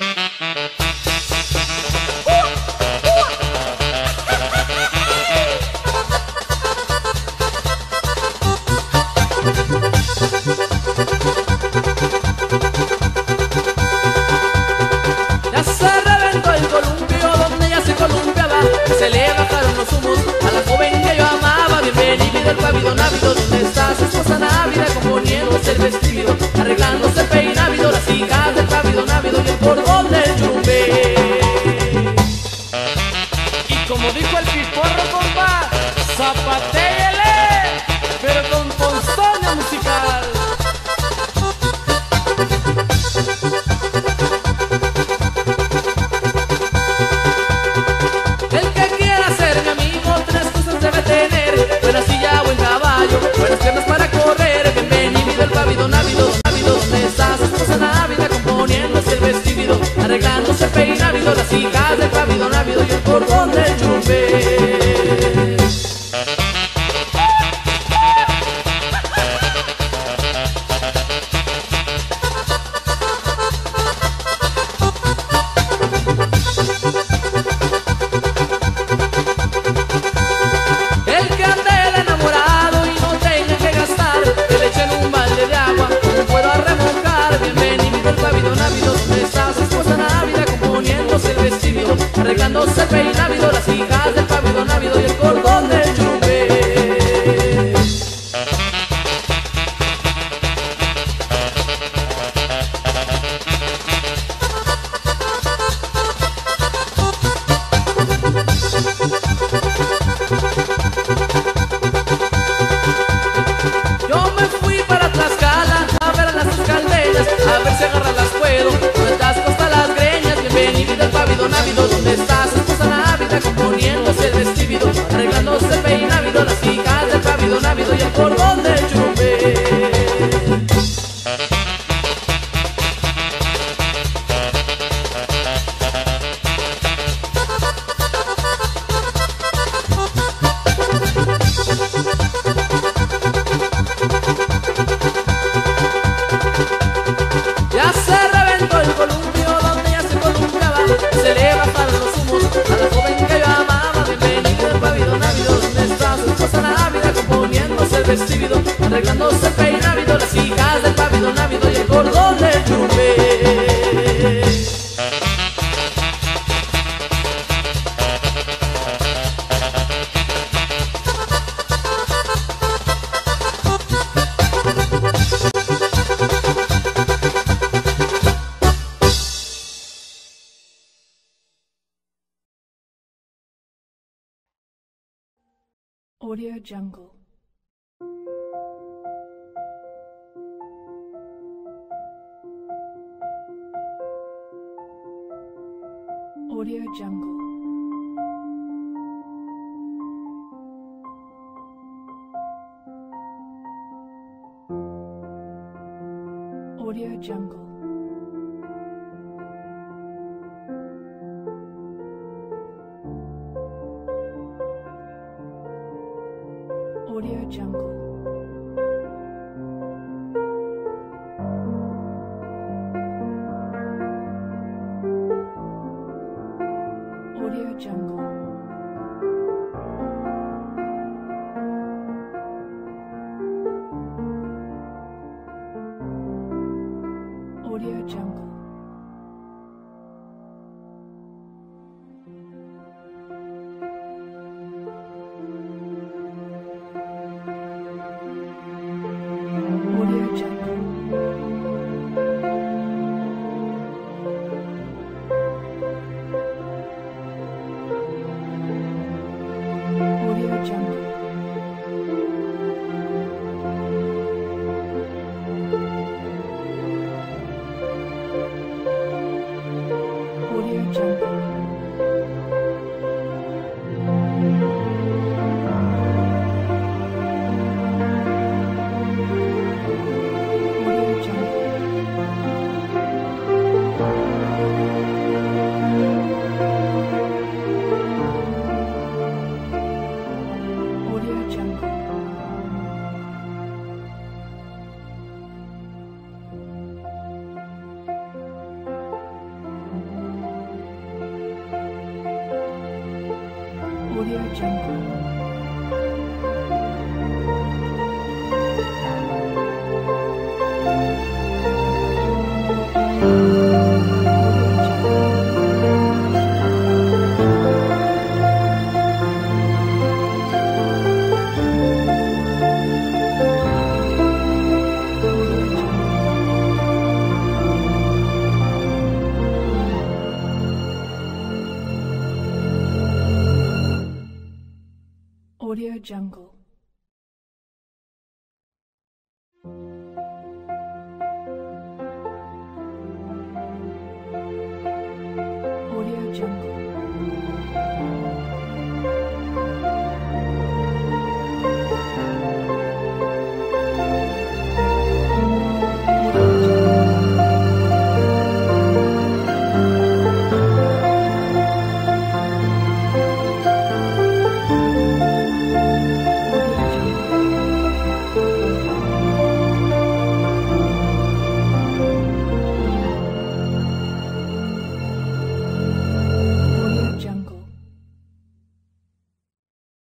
Jungle. Audio Jungle. Audio Jungle. Audio Jungle. Audio Jungle. Audio Jungle.